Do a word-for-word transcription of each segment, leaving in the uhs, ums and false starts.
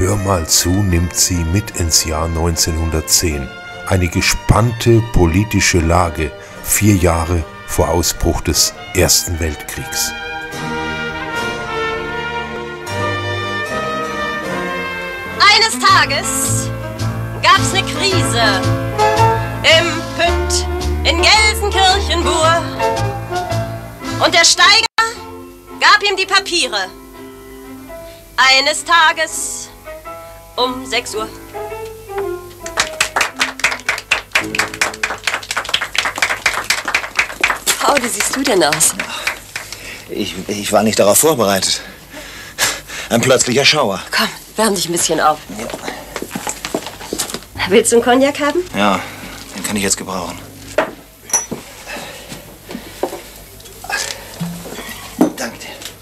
Hör mal zu nimmt sie mit ins Jahr neunzehnhundertzehn. Eine gespannte politische Lage, vier Jahre vor Ausbruch des Ersten Weltkriegs. Eines Tages gab's eine Krise im Pütt in Gelsenkirchen-Bur und der Steiger gab ihm die Papiere. Eines Tages um sechs Uhr. Paul, wie siehst du denn aus? Ich, ich war nicht darauf vorbereitet. Ein plötzlicher Schauer. Komm, wärm dich ein bisschen auf. Ja. Willst du einen Cognac haben? Ja, den kann ich jetzt gebrauchen. Danke dir.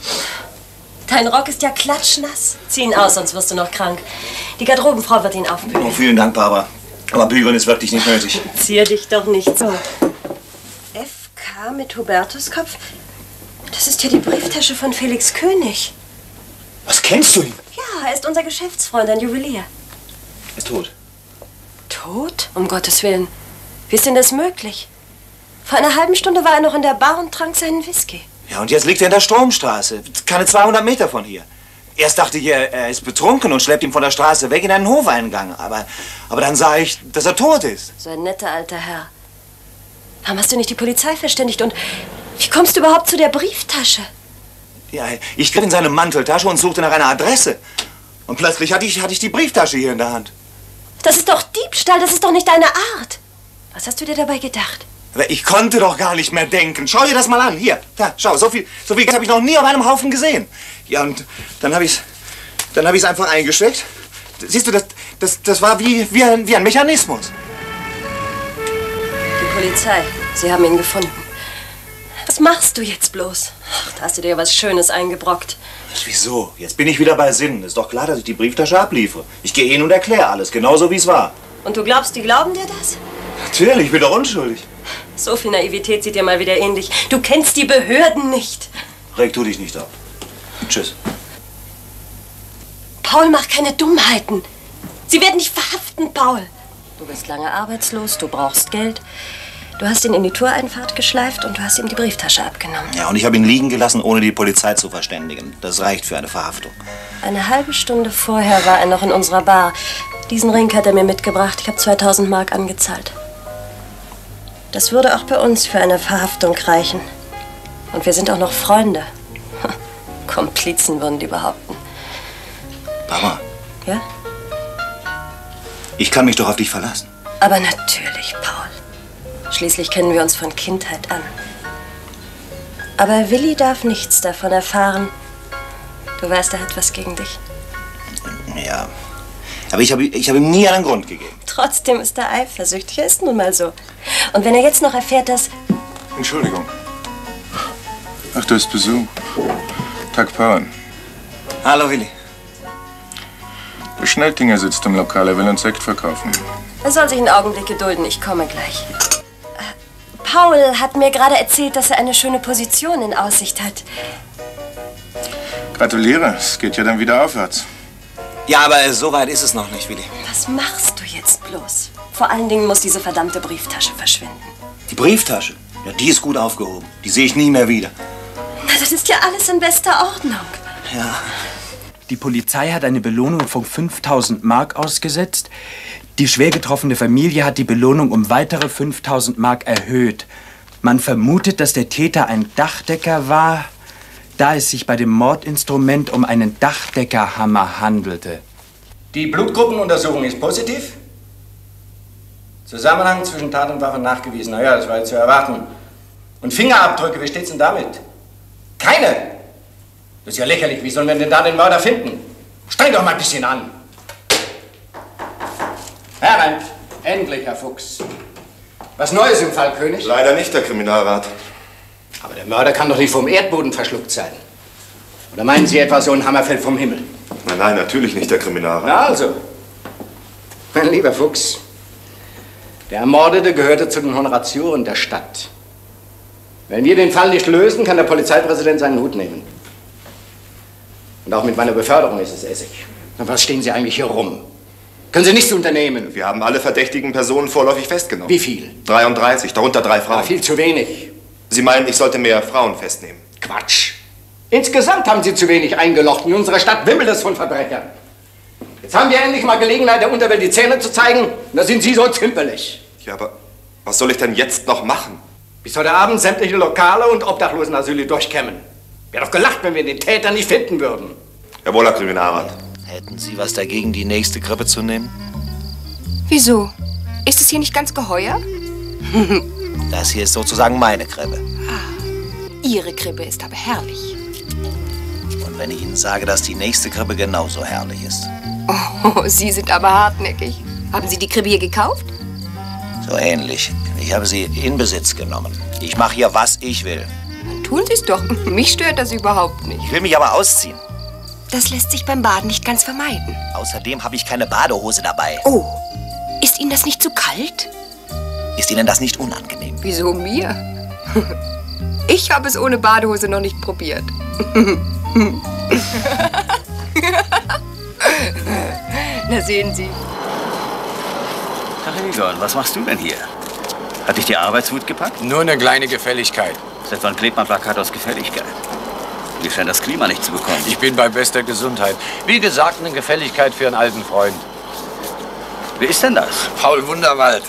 Dein Rock ist ja klatschnass. Zieh ihn aus, sonst wirst du noch krank. Die Garderobenfrau wird ihn aufbügeln. Oh, vielen Dank, Barbara. Aber bügeln ist wirklich nicht nötig. Zier dich doch nicht so. F K mit Hubertus Kopf? Das ist ja die Brieftasche von Felix König. Was, kennst du ihn? Ja, er ist unser Geschäftsfreund, ein Juwelier. Er ist tot. Tot? Um Gottes Willen. Wie ist denn das möglich? Vor einer halben Stunde war er noch in der Bar und trank seinen Whisky. Ja, und jetzt liegt er in der Stromstraße. Keine zweihundert Meter von hier. Erst dachte ich, er ist betrunken und schleppt ihn von der Straße weg in einen Hofeingang. Aber, aber dann sah ich, dass er tot ist. So ein netter alter Herr. Warum hast du nicht die Polizei verständigt? Und wie kommst du überhaupt zu der Brieftasche? Ja, ich griff in seine Manteltasche und suchte nach einer Adresse. Und plötzlich hatte ich, hatte ich die Brieftasche hier in der Hand. Das ist doch Diebstahl, das ist doch nicht deine Art. Was hast du dir dabei gedacht? Aber ich konnte doch gar nicht mehr denken. Schau dir das mal an. Hier, da, schau, so viel, so viel habe ich noch nie auf einem Haufen gesehen. Ja, und dann habe ich dann habe ich es einfach eingesteckt. Siehst du, das, das, das war wie, wie, ein, wie ein Mechanismus. Die Polizei, sie haben ihn gefunden. Was machst du jetzt bloß? Ach, da hast du dir was Schönes eingebrockt. Wieso? Jetzt bin ich wieder bei Sinnen. Ist doch klar, dass ich die Brieftasche abliefere. Ich gehe hin und erkläre alles, genauso wie es war. Und du glaubst, die glauben dir das? Natürlich, ich bin doch unschuldig. So viel Naivität sieht dir mal wieder ähnlich. Du kennst die Behörden nicht. Reg du dich nicht auf. Tschüss. Paul, mach keine Dummheiten. Sie werden dich verhaften, Paul. Du bist lange arbeitslos, du brauchst Geld. Du hast ihn in die Toreinfahrt geschleift und du hast ihm die Brieftasche abgenommen. Ja, und ich habe ihn liegen gelassen, ohne die Polizei zu verständigen. Das reicht für eine Verhaftung. Eine halbe Stunde vorher war er noch in unserer Bar. Diesen Ring hat er mir mitgebracht. Ich habe zweitausend Mark angezahlt. Das würde auch bei uns für eine Verhaftung reichen. Und wir sind auch noch Freunde. Komplizen würden die behaupten. Mama. Ja? Ich kann mich doch auf dich verlassen. Aber natürlich, Paul. Schließlich kennen wir uns von Kindheit an. Aber Willi darf nichts davon erfahren. Du weißt, er hat was gegen dich. Ja, aber ich habe ich hab ihm nie einen Grund gegeben. Trotzdem ist er eifersüchtig, er ist nun mal so. Und wenn er jetzt noch erfährt, dass... Entschuldigung. Ach, du hast Besuch. Tag, Paul. Hallo, Willi. Der Schnelldinger sitzt im Lokal, er will uns Sekt verkaufen. Er soll sich einen Augenblick gedulden, ich komme gleich. Paul hat mir gerade erzählt, dass er eine schöne Position in Aussicht hat. Gratuliere, es geht ja dann wieder aufwärts. Ja, aber so weit ist es noch nicht, Willi. Was machst du jetzt bloß? Vor allen Dingen muss diese verdammte Brieftasche verschwinden. Die Brieftasche? Ja, die ist gut aufgehoben. Die sehe ich nie mehr wieder. Na, das ist ja alles in bester Ordnung. Ja. Die Polizei hat eine Belohnung von fünftausend Mark ausgesetzt. Die schwer getroffene Familie hat die Belohnung um weitere fünftausend Mark erhöht. Man vermutet, dass der Täter ein Dachdecker war, da es sich bei dem Mordinstrument um einen Dachdeckerhammer handelte. Die Blutgruppenuntersuchung ist positiv. Zusammenhang zwischen Tat und Waffe nachgewiesen. Na ja, das war jetzt zu erwarten. Und Fingerabdrücke, wie steht's denn damit? Keine! Das ist ja lächerlich. Wie sollen wir denn da den Mörder finden? Streng doch mal ein bisschen an. Herren, endlich, Herr Fuchs. Was Neues im Fall, König? Leider nicht, Herr Kriminalrat. Aber der Mörder kann doch nicht vom Erdboden verschluckt sein. Oder meinen Sie etwa, so ein Hammer fällt vom Himmel? Nein, nein, natürlich nicht, Herr Kriminalrat. Na also, mein lieber Fuchs, der Ermordete gehörte zu den Honoratioren der Stadt. Wenn wir den Fall nicht lösen, kann der Polizeipräsident seinen Hut nehmen. Und auch mit meiner Beförderung ist es Essig. Und was stehen Sie eigentlich hier rum? Können Sie nichts unternehmen? Wir haben alle verdächtigen Personen vorläufig festgenommen. Wie viel? dreiunddreißig, darunter drei Frauen. Aber viel zu wenig. Sie meinen, ich sollte mehr Frauen festnehmen? Quatsch. Insgesamt haben Sie zu wenig eingelocht. In unserer Stadt wimmelt es von Verbrechern. Jetzt haben wir endlich mal Gelegenheit, der Unterwelt die Zähne zu zeigen. Da sind Sie so zimperlich. Ja, aber was soll ich denn jetzt noch machen? Bis heute Abend sämtliche Lokale und Obdachlosenasyle durchkämmen. Wäre doch gelacht, wenn wir den Täter nicht finden würden. Jawohl, Herr Kriminalrat. Hätten Sie was dagegen, die nächste Grippe zu nehmen? Wieso? Ist es hier nicht ganz geheuer? Das hier ist sozusagen meine Grippe. Ah, Ihre Grippe ist aber herrlich. Und wenn ich Ihnen sage, dass die nächste Grippe genauso herrlich ist? Oh, Sie sind aber hartnäckig. Haben Sie die Grippe hier gekauft? So ähnlich. Ich habe sie in Besitz genommen. Ich mache hier, was ich will. Dann tun Sie es doch. Mich stört das überhaupt nicht. Ich will mich aber ausziehen. Das lässt sich beim Baden nicht ganz vermeiden. Außerdem habe ich keine Badehose dabei. Oh, ist Ihnen das nicht zu kalt? Ist Ihnen das nicht unangenehm? Wieso mir? Ich habe es ohne Badehose noch nicht probiert. Na, sehen Sie. Ach, Egon, was machst du denn hier? Hat dich die Arbeitswut gepackt? Nur eine kleine Gefälligkeit. Seit wann klebt man Plakat aus Gefälligkeit? Wir scheinen das Klima nicht zu bekommen. Ich bin bei bester Gesundheit. Wie gesagt, eine Gefälligkeit für einen alten Freund. Wer ist denn das? Paul Wunderwald.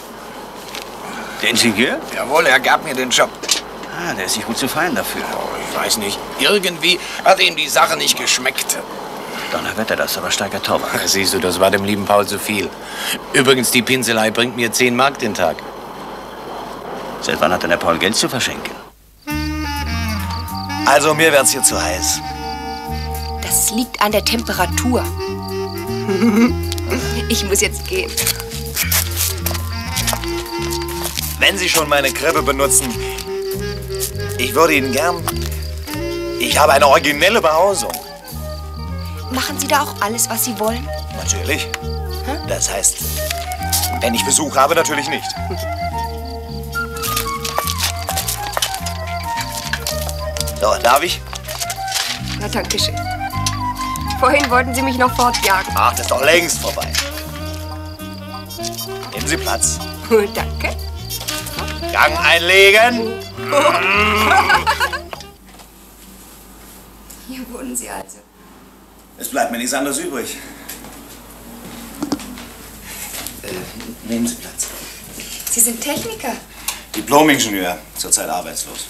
Der Ingenieur? Jawohl, er gab mir den Job. Ah, der ist nicht gut zu fein dafür. Oh, ich weiß nicht. Irgendwie hat ihm die Sache nicht geschmeckt. Donnerwetter, das ist aber starker Tauber. Siehst du, das war dem lieben Paul zu viel. Übrigens, die Pinselei bringt mir zehn Mark den Tag. Seit wann hat denn der Paul Geld zu verschenken? Also, mir wird's hier zu heiß. Das liegt an der Temperatur. Ich muss jetzt gehen. Wenn Sie schon meine Krippe benutzen, ich würde Ihnen gern... Ich habe eine originelle Behausung. Machen Sie da auch alles, was Sie wollen? Natürlich. Hm? Das heißt, wenn ich Besuch habe, natürlich nicht. So, darf ich? Na, danke schön. Vorhin wollten Sie mich noch fortjagen. Ach, das ist doch längst vorbei. Nehmen Sie Platz. Danke. Gang einlegen. Hier wohnen Sie also. Es bleibt mir nichts anderes übrig. Äh, nehmen Sie Platz. Sie sind Techniker? Diplom-Ingenieur, zurzeit arbeitslos.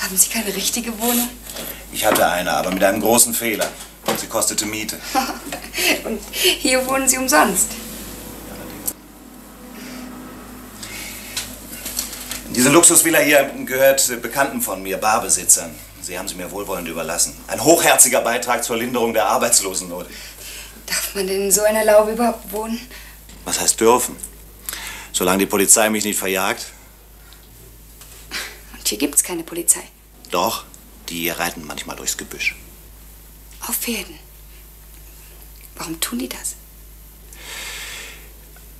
Haben Sie keine richtige Wohnung? Ich hatte eine, aber mit einem großen Fehler. Sie kostete Miete. Und hier wohnen Sie umsonst? Diese Luxusvilla hier gehört Bekannten von mir, Barbesitzern. Sie haben sie mir wohlwollend überlassen. Ein hochherziger Beitrag zur Linderung der Arbeitslosennot. Darf man denn in so einer Laube überhaupt wohnen? Was heißt dürfen? Solange die Polizei mich nicht verjagt. Und hier gibt's keine Polizei? Doch, die reiten manchmal durchs Gebüsch. Auf Pferden? Warum tun die das?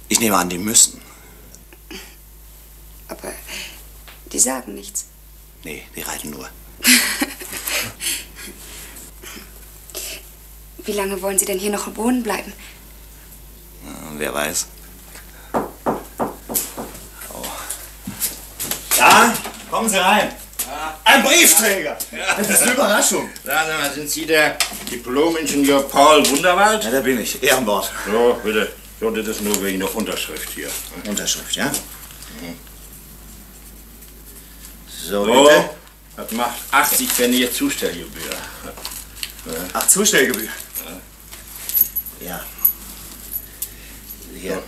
Ich nehme an, die müssen. Aber die sagen nichts. Nee, die reiten nur. Wie lange wollen Sie denn hier noch wohnen bleiben? Wer weiß. Oh. Ja, kommen Sie rein. Ja. Ein Briefträger. Ja. Das ist eine Überraschung. Sagen Sie mal, sind Sie der Diplom-Ingenieur Paul Wunderwald? Ja, da bin ich. Ehrenwort. So, bitte. Ich wollte das nur wegen der Unterschrift hier. Unterschrift, ja? Mhm. So, bitte. So. Das macht achtzig Pfennige Zustellgebühr. Ach, Zustellgebühr? Ja. Hier.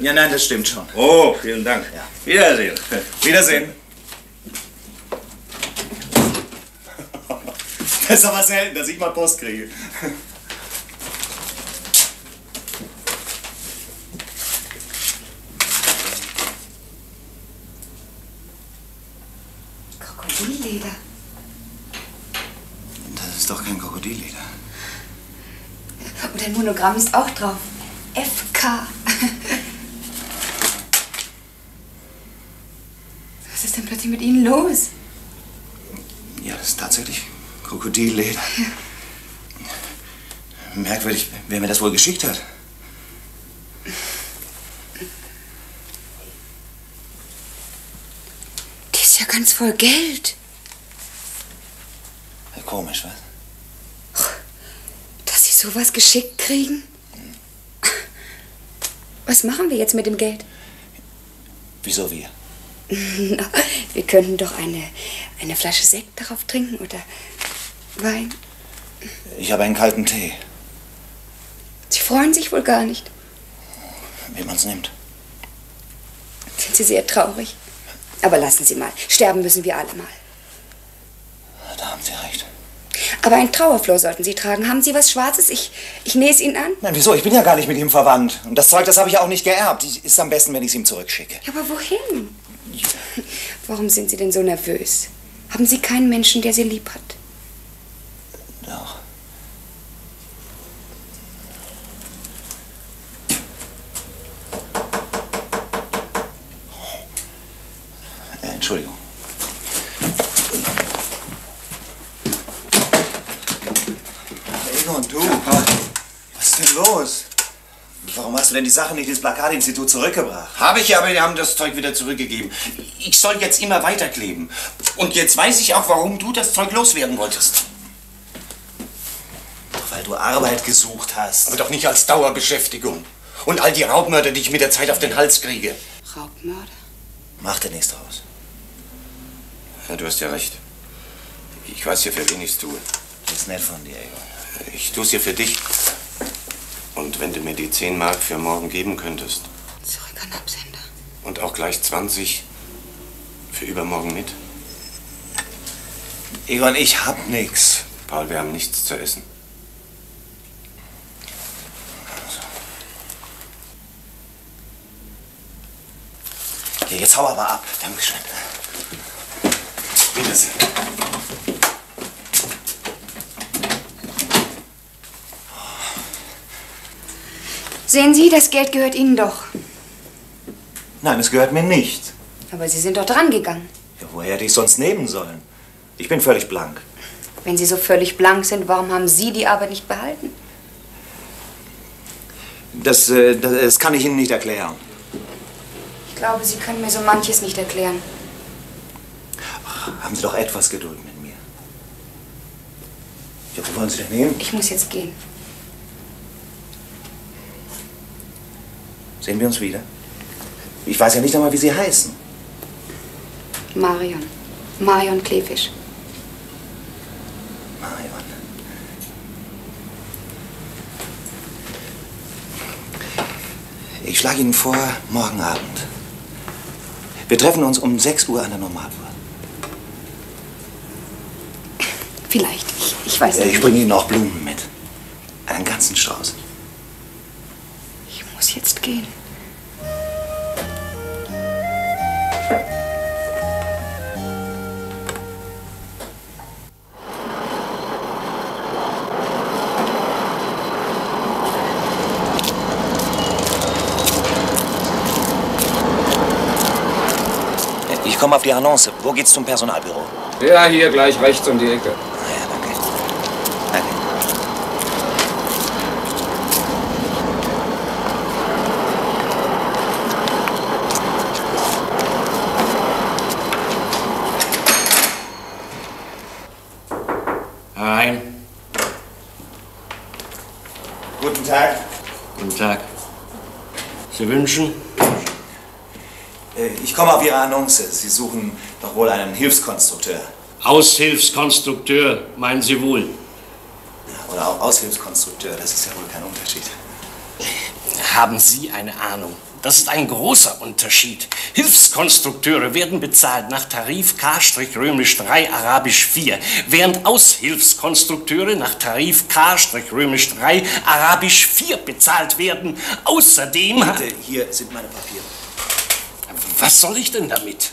Ja, nein, das stimmt schon. Oh, vielen Dank. Ja. Wiedersehen. Wiedersehen. Das ist aber selten, dass ich mal Post kriege. Krokodilleder. Das ist doch kein Krokodilleder. Und ein Monogramm ist auch drauf. F K. Was ist denn plötzlich mit Ihnen los? Ja, das ist tatsächlich Krokodilleder. Ja. Merkwürdig, wer mir das wohl geschickt hat. Die ist ja ganz voll Geld. Ja, komisch, was? Dass sie sowas geschickt kriegen? Hm. Was machen wir jetzt mit dem Geld? Wieso wir? Wir könnten doch eine, eine Flasche Sekt darauf trinken oder Wein. Ich habe einen kalten Tee. Sie freuen sich wohl gar nicht. Wie man's nimmt. Sind Sie sehr traurig? Aber lassen Sie mal. Sterben müssen wir alle mal. Da haben Sie recht. Aber einen Trauerflor sollten Sie tragen. Haben Sie was Schwarzes? Ich, ich nähe es Ihnen an. Nein, wieso? Ich bin ja gar nicht mit ihm verwandt. Und das Zeug, das habe ich ja auch nicht geerbt. Ist am besten, wenn ich es ihm zurückschicke. Aber wohin? Warum sind Sie denn so nervös? Haben Sie keinen Menschen, der Sie lieb hat? Doch. Äh, Entschuldigung. Egon, du, was ist denn los? Warum hast du denn die Sache nicht ins Plakatinstitut zurückgebracht? Habe ich ja, aber die haben das Zeug wieder zurückgegeben. Ich soll jetzt immer weiterkleben. Und jetzt weiß ich auch, warum du das Zeug loswerden wolltest. Weil du Arbeit gesucht hast. Aber doch nicht als Dauerbeschäftigung. Und all die Raubmörder, die ich mit der Zeit auf den Hals kriege. Raubmörder? Mach dir nichts draus. Ja, du hast ja recht. Ich weiß ja, für wen ich es tue. Das ist nett von dir, Egon. Ich tue es ja für dich. Und wenn du mir die zehn Mark für morgen geben könntest. Zurück an Absender. Und auch gleich zwanzig für übermorgen mit. Egon, ich hab nichts. Paul, wir haben nichts zu essen. Hier, jetzt hau aber ab. Dankeschön. Wiedersehen. Sehen Sie, das Geld gehört Ihnen doch. Nein, es gehört mir nicht. Aber Sie sind doch dran gegangen. Ja, woher hätte ich es sonst nehmen sollen? Ich bin völlig blank. Wenn Sie so völlig blank sind, warum haben Sie die Arbeit nicht behalten? Das, das, das kann ich Ihnen nicht erklären. Ich glaube, Sie können mir so manches nicht erklären. Ach, haben Sie doch etwas Geduld mit mir. Ja, wo wollen Sie denn hin? Ich muss jetzt gehen. Sehen wir uns wieder? Ich weiß ja nicht einmal, wie Sie heißen. Marion. Marion Kleefisch. Marion. Ich schlage Ihnen vor, morgen Abend. Wir treffen uns um sechs Uhr an der Normalbar. Vielleicht. Ich, ich weiß nicht. Ich bringe Ihnen auch Blumen mit. Einen ganzen Strauß. Ich muss jetzt gehen. Ich komme auf die Annonce. Wo geht's zum Personalbüro? Ja, hier gleich rechts um die Ecke. Sie wünschen? Ich komme auf Ihre Annonce. Sie suchen doch wohl einen Hilfskonstrukteur. Aushilfskonstrukteur, meinen Sie wohl? Ja, oder auch Aushilfskonstrukteur, das ist ja wohl kein Unterschied. Haben Sie eine Ahnung? Das ist ein großer Unterschied. Hilfskonstrukteure werden bezahlt nach Tarif K drei Römisch drei Arabisch vier, während Aushilfskonstrukteure nach Tarif K drei Römisch drei Arabisch vier bezahlt werden. Außerdem... Bitte, hier sind meine Papiere. Was soll ich denn damit?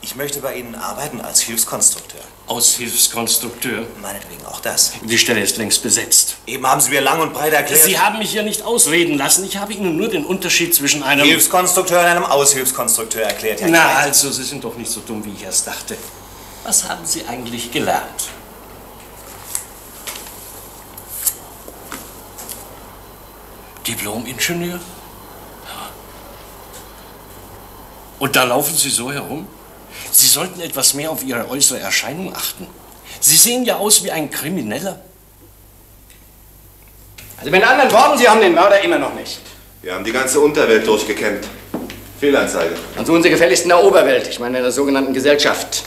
Ich möchte bei Ihnen arbeiten als Hilfskonstrukteur. Aushilfskonstrukteur? Meinetwegen auch das. Die Stelle ist längst besetzt. Eben haben Sie mir lang und breit erklärt... Sie haben mich hier nicht ausreden lassen. Ich habe Ihnen nur den Unterschied zwischen einem... Hilfskonstrukteur und einem Aushilfskonstrukteur erklärt, Herr Klein. Na also, Sie sind doch nicht so dumm, wie ich erst dachte. Was haben Sie eigentlich gelernt? Diplom-Ingenieur? Ja. Und da laufen Sie so herum? Sie sollten etwas mehr auf Ihre äußere Erscheinung achten. Sie sehen ja aus wie ein Krimineller. Also mit anderen Worten, Sie haben den Mörder immer noch nicht. Wir haben die ganze Unterwelt durchgekämmt. Fehlanzeige. Dann suchen Sie gefälligst in der Oberwelt, ich meine in der sogenannten Gesellschaft.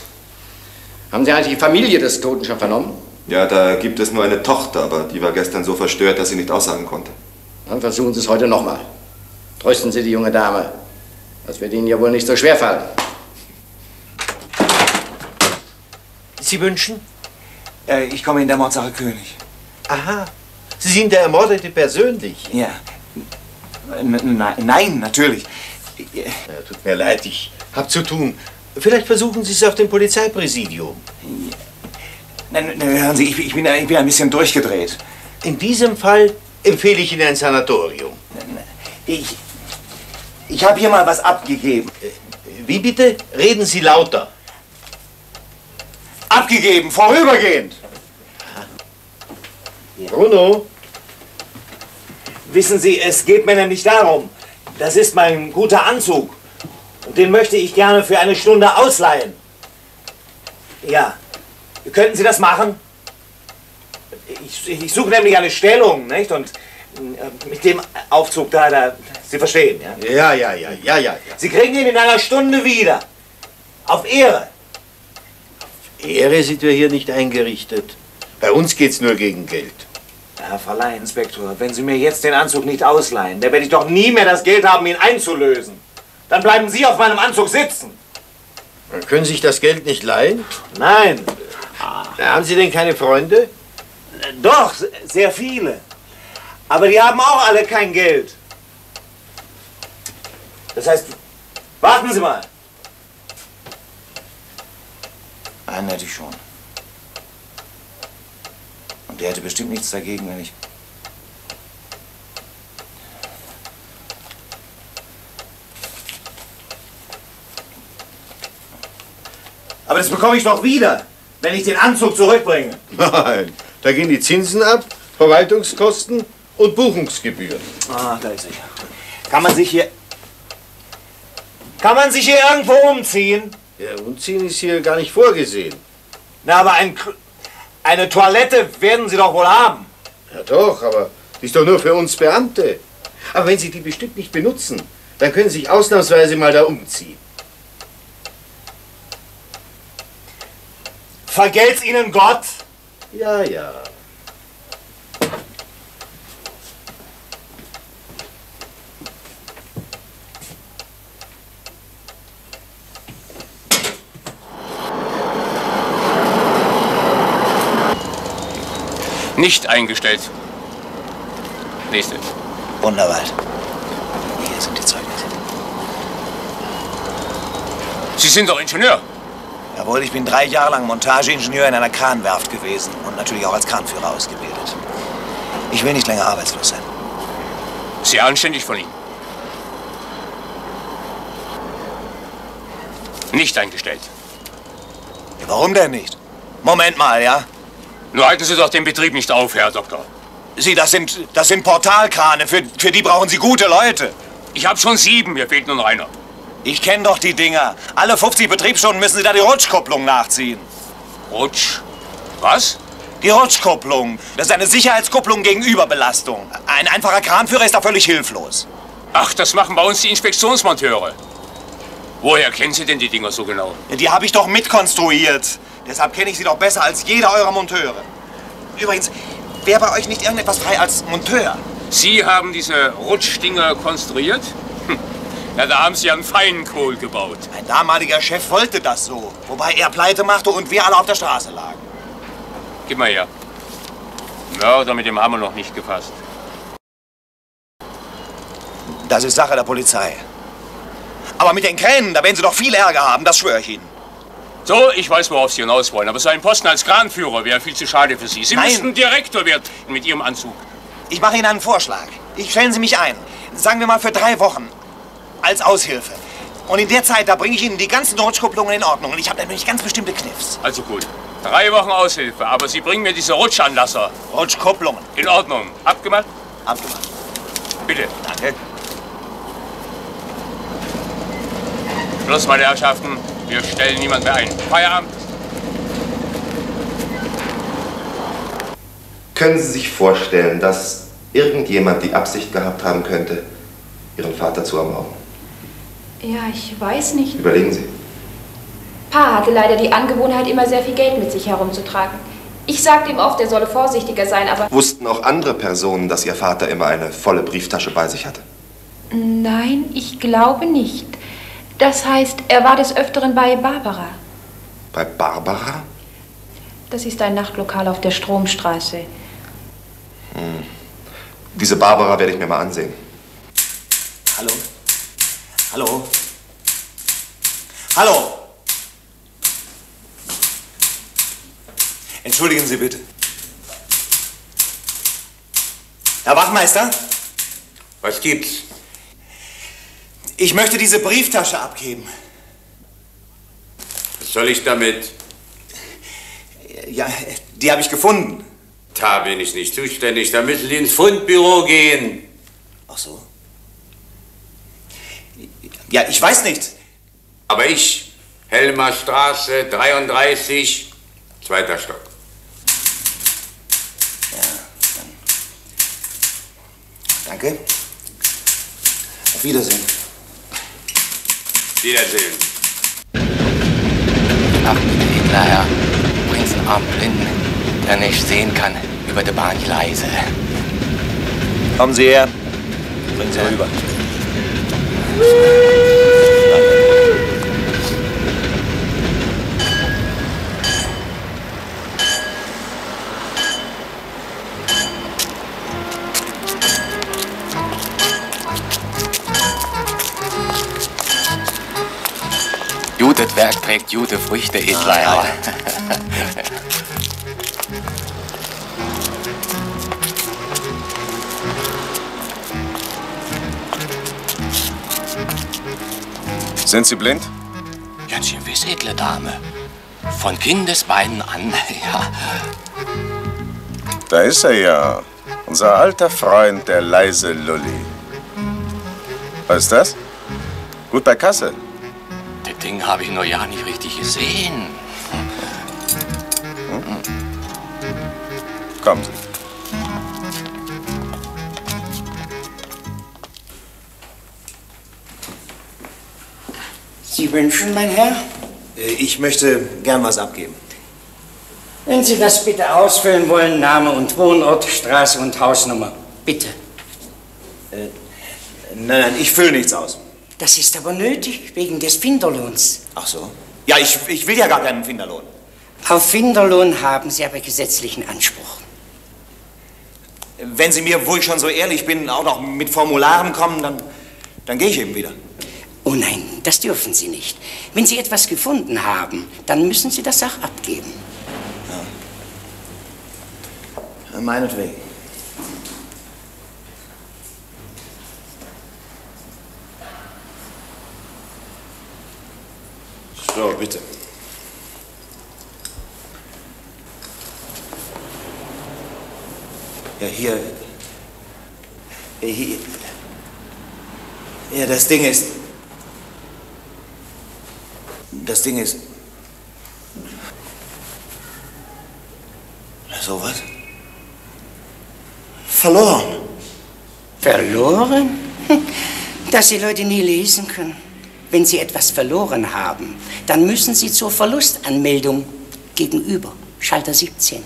Haben Sie eigentlich die Familie des Toten schon vernommen? Ja, da gibt es nur eine Tochter, aber die war gestern so verstört, dass sie nicht aussagen konnte. Dann versuchen Sie es heute nochmal. Trösten Sie die junge Dame. Das wird Ihnen ja wohl nicht so schwer fallen. Sie wünschen? Äh, ich komme in der Mordsache König. Aha. Sie sind der Ermordete persönlich? Ja. Nein, nein, natürlich. Ja, tut mir leid, ich habe zu tun. Vielleicht versuchen Sie es auf dem Polizeipräsidium. Ja. Nein, nein, hören Sie, ich, ich, bin, ich bin ein bisschen durchgedreht. In diesem Fall empfehle ich Ihnen ein Sanatorium. Ich, ich habe hier mal was abgegeben. Wie bitte? Reden Sie lauter. Abgegeben, vorübergehend. Ja. Bruno? Wissen Sie, es geht mir nämlich darum. Das ist mein guter Anzug. Und den möchte ich gerne für eine Stunde ausleihen. Ja. Könnten Sie das machen? Ich, ich suche nämlich eine Stellung, nicht? Und mit dem Aufzug da, da, Sie verstehen, ja? Ja, ja, ja, ja, ja, ja. Sie kriegen ihn in einer Stunde wieder. Auf Ehre. Auf Ehre sind wir hier nicht eingerichtet. Bei uns geht's nur gegen Geld. Herr Verleihinspektor, wenn Sie mir jetzt den Anzug nicht ausleihen, dann werde ich doch nie mehr das Geld haben, ihn einzulösen. Dann bleiben Sie auf meinem Anzug sitzen. Dann können Sie sich das Geld nicht leihen? Nein. Na, haben Sie denn keine Freunde? Doch, sehr viele. Aber die haben auch alle kein Geld. Das heißt, warten Sie mal. Einen hätte ich schon. Und der hätte bestimmt nichts dagegen, wenn ich... Aber das bekomme ich doch wieder, wenn ich den Anzug zurückbringe. Nein, da gehen die Zinsen ab, Verwaltungskosten und Buchungsgebühren. Ah, da ist er. Kann man sich hier... Kann man sich hier irgendwo umziehen? Ja, umziehen ist hier gar nicht vorgesehen. Na, aber ein, eine Toilette werden Sie doch wohl haben. Ja doch, aber die ist doch nur für uns Beamte. Aber wenn Sie die bestimmt nicht benutzen, dann können Sie sich ausnahmsweise mal da umziehen. Vergelt's Ihnen Gott! Ja, ja. Nicht eingestellt. Nächste. Wunderwald. Hier sind die Zeugnisse. Sie sind doch Ingenieur. Jawohl, ich bin drei Jahre lang Montageingenieur in einer Kranwerft gewesen und natürlich auch als Kranführer ausgebildet. Ich will nicht länger arbeitslos sein. Sehr anständig von Ihnen. Nicht eingestellt. Ja, warum denn nicht? Moment mal, ja? Nur halten Sie doch den Betrieb nicht auf, Herr Doktor. Sie, das sind, das sind Portalkrane. Für, für die brauchen Sie gute Leute. Ich habe schon sieben, mir fehlt nur noch einer. Ich kenne doch die Dinger. Alle fünfzig Betriebsstunden müssen Sie da die Rutschkupplung nachziehen. Rutsch? Was? Die Rutschkupplung. Das ist eine Sicherheitskupplung gegen Überbelastung. Ein einfacher Kranführer ist da völlig hilflos. Ach, das machen bei uns die Inspektionsmonteure. Woher kennen Sie denn die Dinger so genau? Die habe ich doch mitkonstruiert. Deshalb kenne ich sie doch besser als jeder eurer Monteure. Übrigens, wäre bei euch nicht irgendetwas frei als Monteur? Sie haben diese Rutschdinger konstruiert? Hm. Ja, da haben Sie einen feinen Kohl gebaut. Mein damaliger Chef wollte das so. Wobei er pleite machte und wir alle auf der Straße lagen. Gib mal her. Ja, damit dem haben wir noch nicht gefasst. Das ist Sache der Polizei. Aber mit den Kränen, da werden Sie doch viel Ärger haben, das schwöre ich Ihnen. So, ich weiß, worauf Sie hinaus wollen. Aber so ein Posten als Kranführer wäre viel zu schade für Sie. Sie Nein. müssten Direktor werden mit Ihrem Anzug. Ich mache Ihnen einen Vorschlag. Ich stellen Sie mich ein. Sagen wir mal für drei Wochen. Als Aushilfe. Und in der Zeit, da bringe ich Ihnen die ganzen Rutschkupplungen in Ordnung. Und ich habe nämlich ganz bestimmte Kniffs. Also gut. Drei Wochen Aushilfe. Aber Sie bringen mir diese Rutschanlasser. Rutschkupplungen. In Ordnung. Abgemacht? Abgemacht. Bitte. Danke. Schluss, meine Herrschaften. Wir stellen niemand mehr ein. Feierabend. Können Sie sich vorstellen, dass irgendjemand die Absicht gehabt haben könnte, Ihren Vater zu ermorden? Ja, ich weiß nicht. Überlegen Sie. Pa hatte leider die Angewohnheit, immer sehr viel Geld mit sich herumzutragen. Ich sagte ihm oft, er solle vorsichtiger sein, aber... Wussten auch andere Personen, dass Ihr Vater immer eine volle Brieftasche bei sich hatte? Nein, ich glaube nicht. Das heißt, er war des Öfteren bei Barbara. Bei Barbara? Das ist ein Nachtlokal auf der Stromstraße. Hm. Diese Barbara werde ich mir mal ansehen. Hallo? Hallo? Hallo? Entschuldigen Sie bitte. Herr Wachmeister? Was gibt's? Ich möchte diese Brieftasche abgeben. Was soll ich damit? Ja, die habe ich gefunden. Da bin ich nicht zuständig. Da müssen Sie ins Fundbüro gehen. Ach so. Ja, ich weiß nicht. Aber ich, Helmer Straße dreiunddreißig, zweiter Stock. Ja, dann. Danke. Auf Wiedersehen. Wiedersehen. Ach, Hitler, Herr. Bring's einen armen Blinden, der nicht sehen kann, über die Bahngleise. Kommen Sie her. Bringen Sie rüber. Gutes Werk trägt gute Früchte, Edler. Sind Sie blind? Ganz schön gewiss, edle Dame. Von Kindesbeinen an, ja. Da ist er ja. Unser alter Freund, der leise Lulli. Was ist das? Gut bei Kasse. Das Ding habe ich noch ja nicht richtig gesehen. Hm. Hm. Kommen Sie. Sie wünschen, mein Herr? Ich möchte gern was abgeben. Wenn Sie das bitte ausfüllen wollen, Name und Wohnort, Straße und Hausnummer. Bitte. Äh, nein, nein, ich fülle nichts aus. Das ist aber nötig, wegen des Finderlohns. Ach so? Ja, ich, ich will ja gar keinen Finderlohn. Auf Finderlohn haben Sie aber gesetzlichen Anspruch. Wenn Sie mir, wo ich schon so ehrlich bin, auch noch mit Formularen kommen, dann, dann gehe ich eben wieder. Oh nein, das dürfen Sie nicht. Wenn Sie etwas gefunden haben, dann müssen Sie das Sach abgeben. Ja. Meinetwegen. So, bitte. Ja, hier. Hier. Ja, das Ding ist... Das Ding ist... So was? Verloren. Verloren? Dass die Leute nie lesen können. Wenn sie etwas verloren haben, dann müssen sie zur Verlustanmeldung gegenüber. Schalter siebzehn.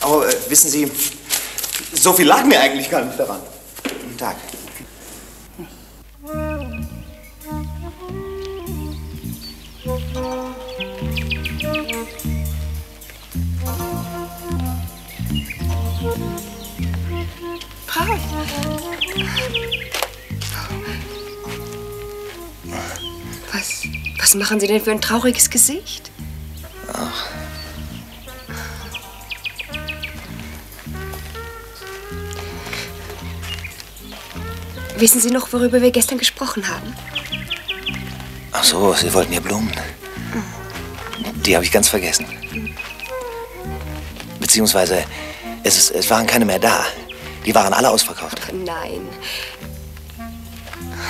Aber äh, wissen Sie, so viel lag mir eigentlich gar nicht daran. Guten Tag. Paul. Was, was machen Sie denn für ein trauriges Gesicht? Ach. Wissen Sie noch, worüber wir gestern gesprochen haben? Ach so, Sie wollten ja Blumen. Die habe ich ganz vergessen. Beziehungsweise, Es, ist, es waren keine mehr da. Die waren alle ausverkauft. Ach nein.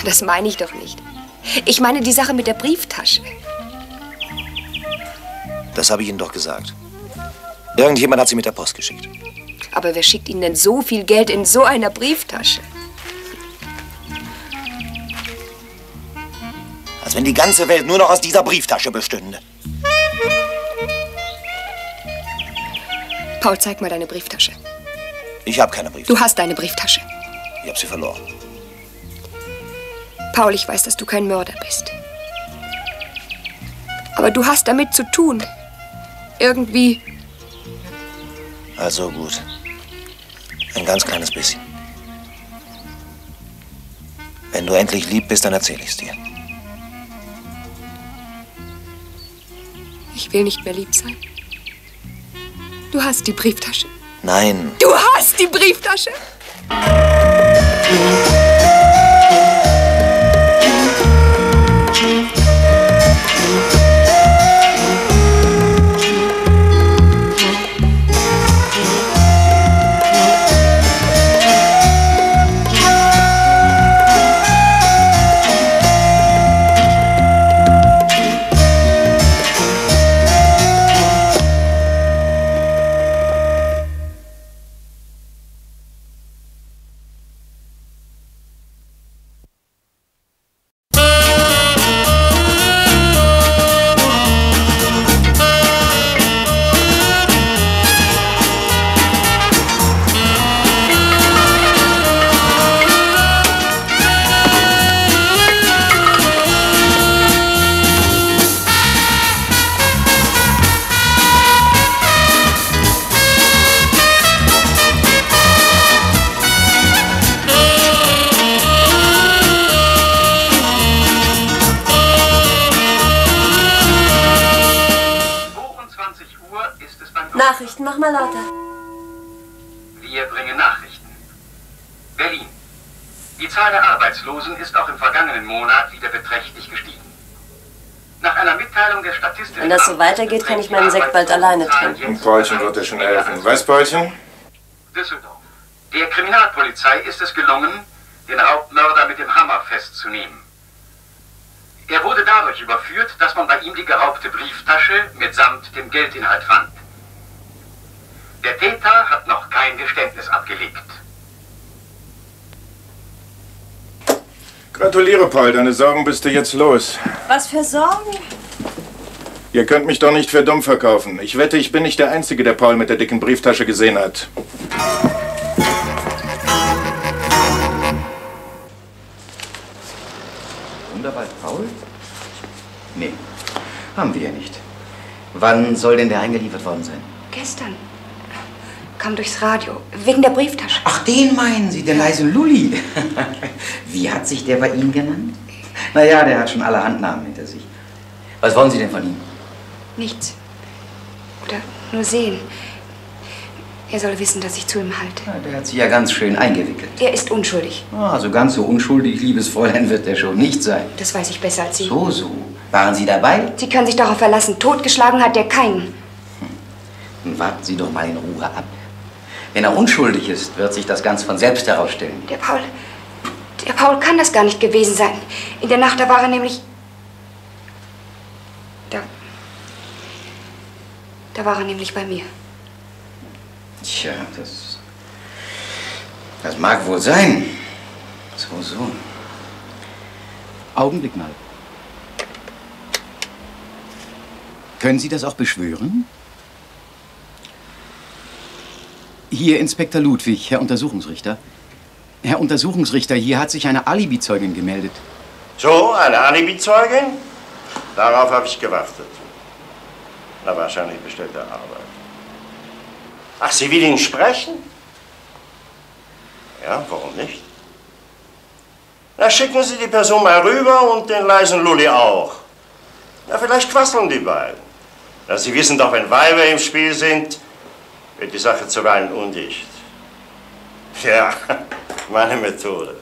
Das meine ich doch nicht. Ich meine die Sache mit der Brieftasche. Das habe ich Ihnen doch gesagt. Irgendjemand hat sie mit der Post geschickt. Aber wer schickt Ihnen denn so viel Geld in so einer Brieftasche? Als wenn die ganze Welt nur noch aus dieser Brieftasche bestünde. Paul, zeig mal deine Brieftasche. Ich habe keine Brieftasche. Du hast deine Brieftasche. Ich habe sie verloren. Paul, ich weiß, dass du kein Mörder bist. Aber du hast damit zu tun. Irgendwie. Also gut. Ein ganz kleines bisschen. Wenn du endlich lieb bist, dann erzähle ich es dir. Ich will nicht mehr lieb sein. Du hast die Brieftasche. Nein. Du hast die Brieftasche! Wenn das so weitergeht, kann ich meinen Sekt bald alleine trinken. Und Paulchen wird dir schon helfen. Weiß Paulchen? Düsseldorf. Der Kriminalpolizei ist es gelungen, den Raubmörder mit dem Hammer festzunehmen. Er wurde dadurch überführt, dass man bei ihm die geraubte Brieftasche mitsamt dem Geldinhalt fand. Der Täter hat noch kein Geständnis abgelegt. Gratuliere, Paul. Deine Sorgen bist du jetzt los. Was für Sorgen? Ihr könnt mich doch nicht für dumm verkaufen. Ich wette, ich bin nicht der Einzige, der Paul mit der dicken Brieftasche gesehen hat. Wunderbar, Paul? Nee, haben wir ja nicht. Wann soll denn der eingeliefert worden sein? Gestern. Kam durchs Radio. Wegen der Brieftasche. Ach, den meinen Sie, der leise Lulli. Wie hat sich der bei Ihnen genannt? Naja, der hat schon allerhand Namen hinter sich. Was wollen Sie denn von ihm? Nichts. Oder nur sehen. Er soll wissen, dass ich zu ihm halte. Ja, der hat sich ja ganz schön eingewickelt. Er ist unschuldig. Ah, also ganz so unschuldig, liebes Fräulein, wird er schon nicht sein. Das weiß ich besser als Sie. So, so. Waren Sie dabei? Sie können sich darauf verlassen. Totgeschlagen hat er keinen. Hm. Dann warten Sie doch mal in Ruhe ab. Wenn er unschuldig ist, wird sich das ganz von selbst herausstellen. Der Paul... Der Paul kann das gar nicht gewesen sein. In der Nacht, da war er nämlich... Da, da war er nämlich bei mir. Tja, das, das mag wohl sein. So, so. Augenblick mal. Können Sie das auch beschwören? Hier, Inspektor Ludwig, Herr Untersuchungsrichter. Herr Untersuchungsrichter, hier hat sich eine Alibizeugin gemeldet. So, eine Alibizeugin? Darauf habe ich gewartet. Na, wahrscheinlich bestellte Arbeit. Ach, Sie will ihn sprechen? Ja, warum nicht? Na, schicken Sie die Person mal rüber und den leisen Lulli auch. Na, vielleicht quasseln die beiden. Na, Sie wissen doch, wenn Weiber im Spiel sind, wird die Sache zuweilen undicht. Ja, meine Methode.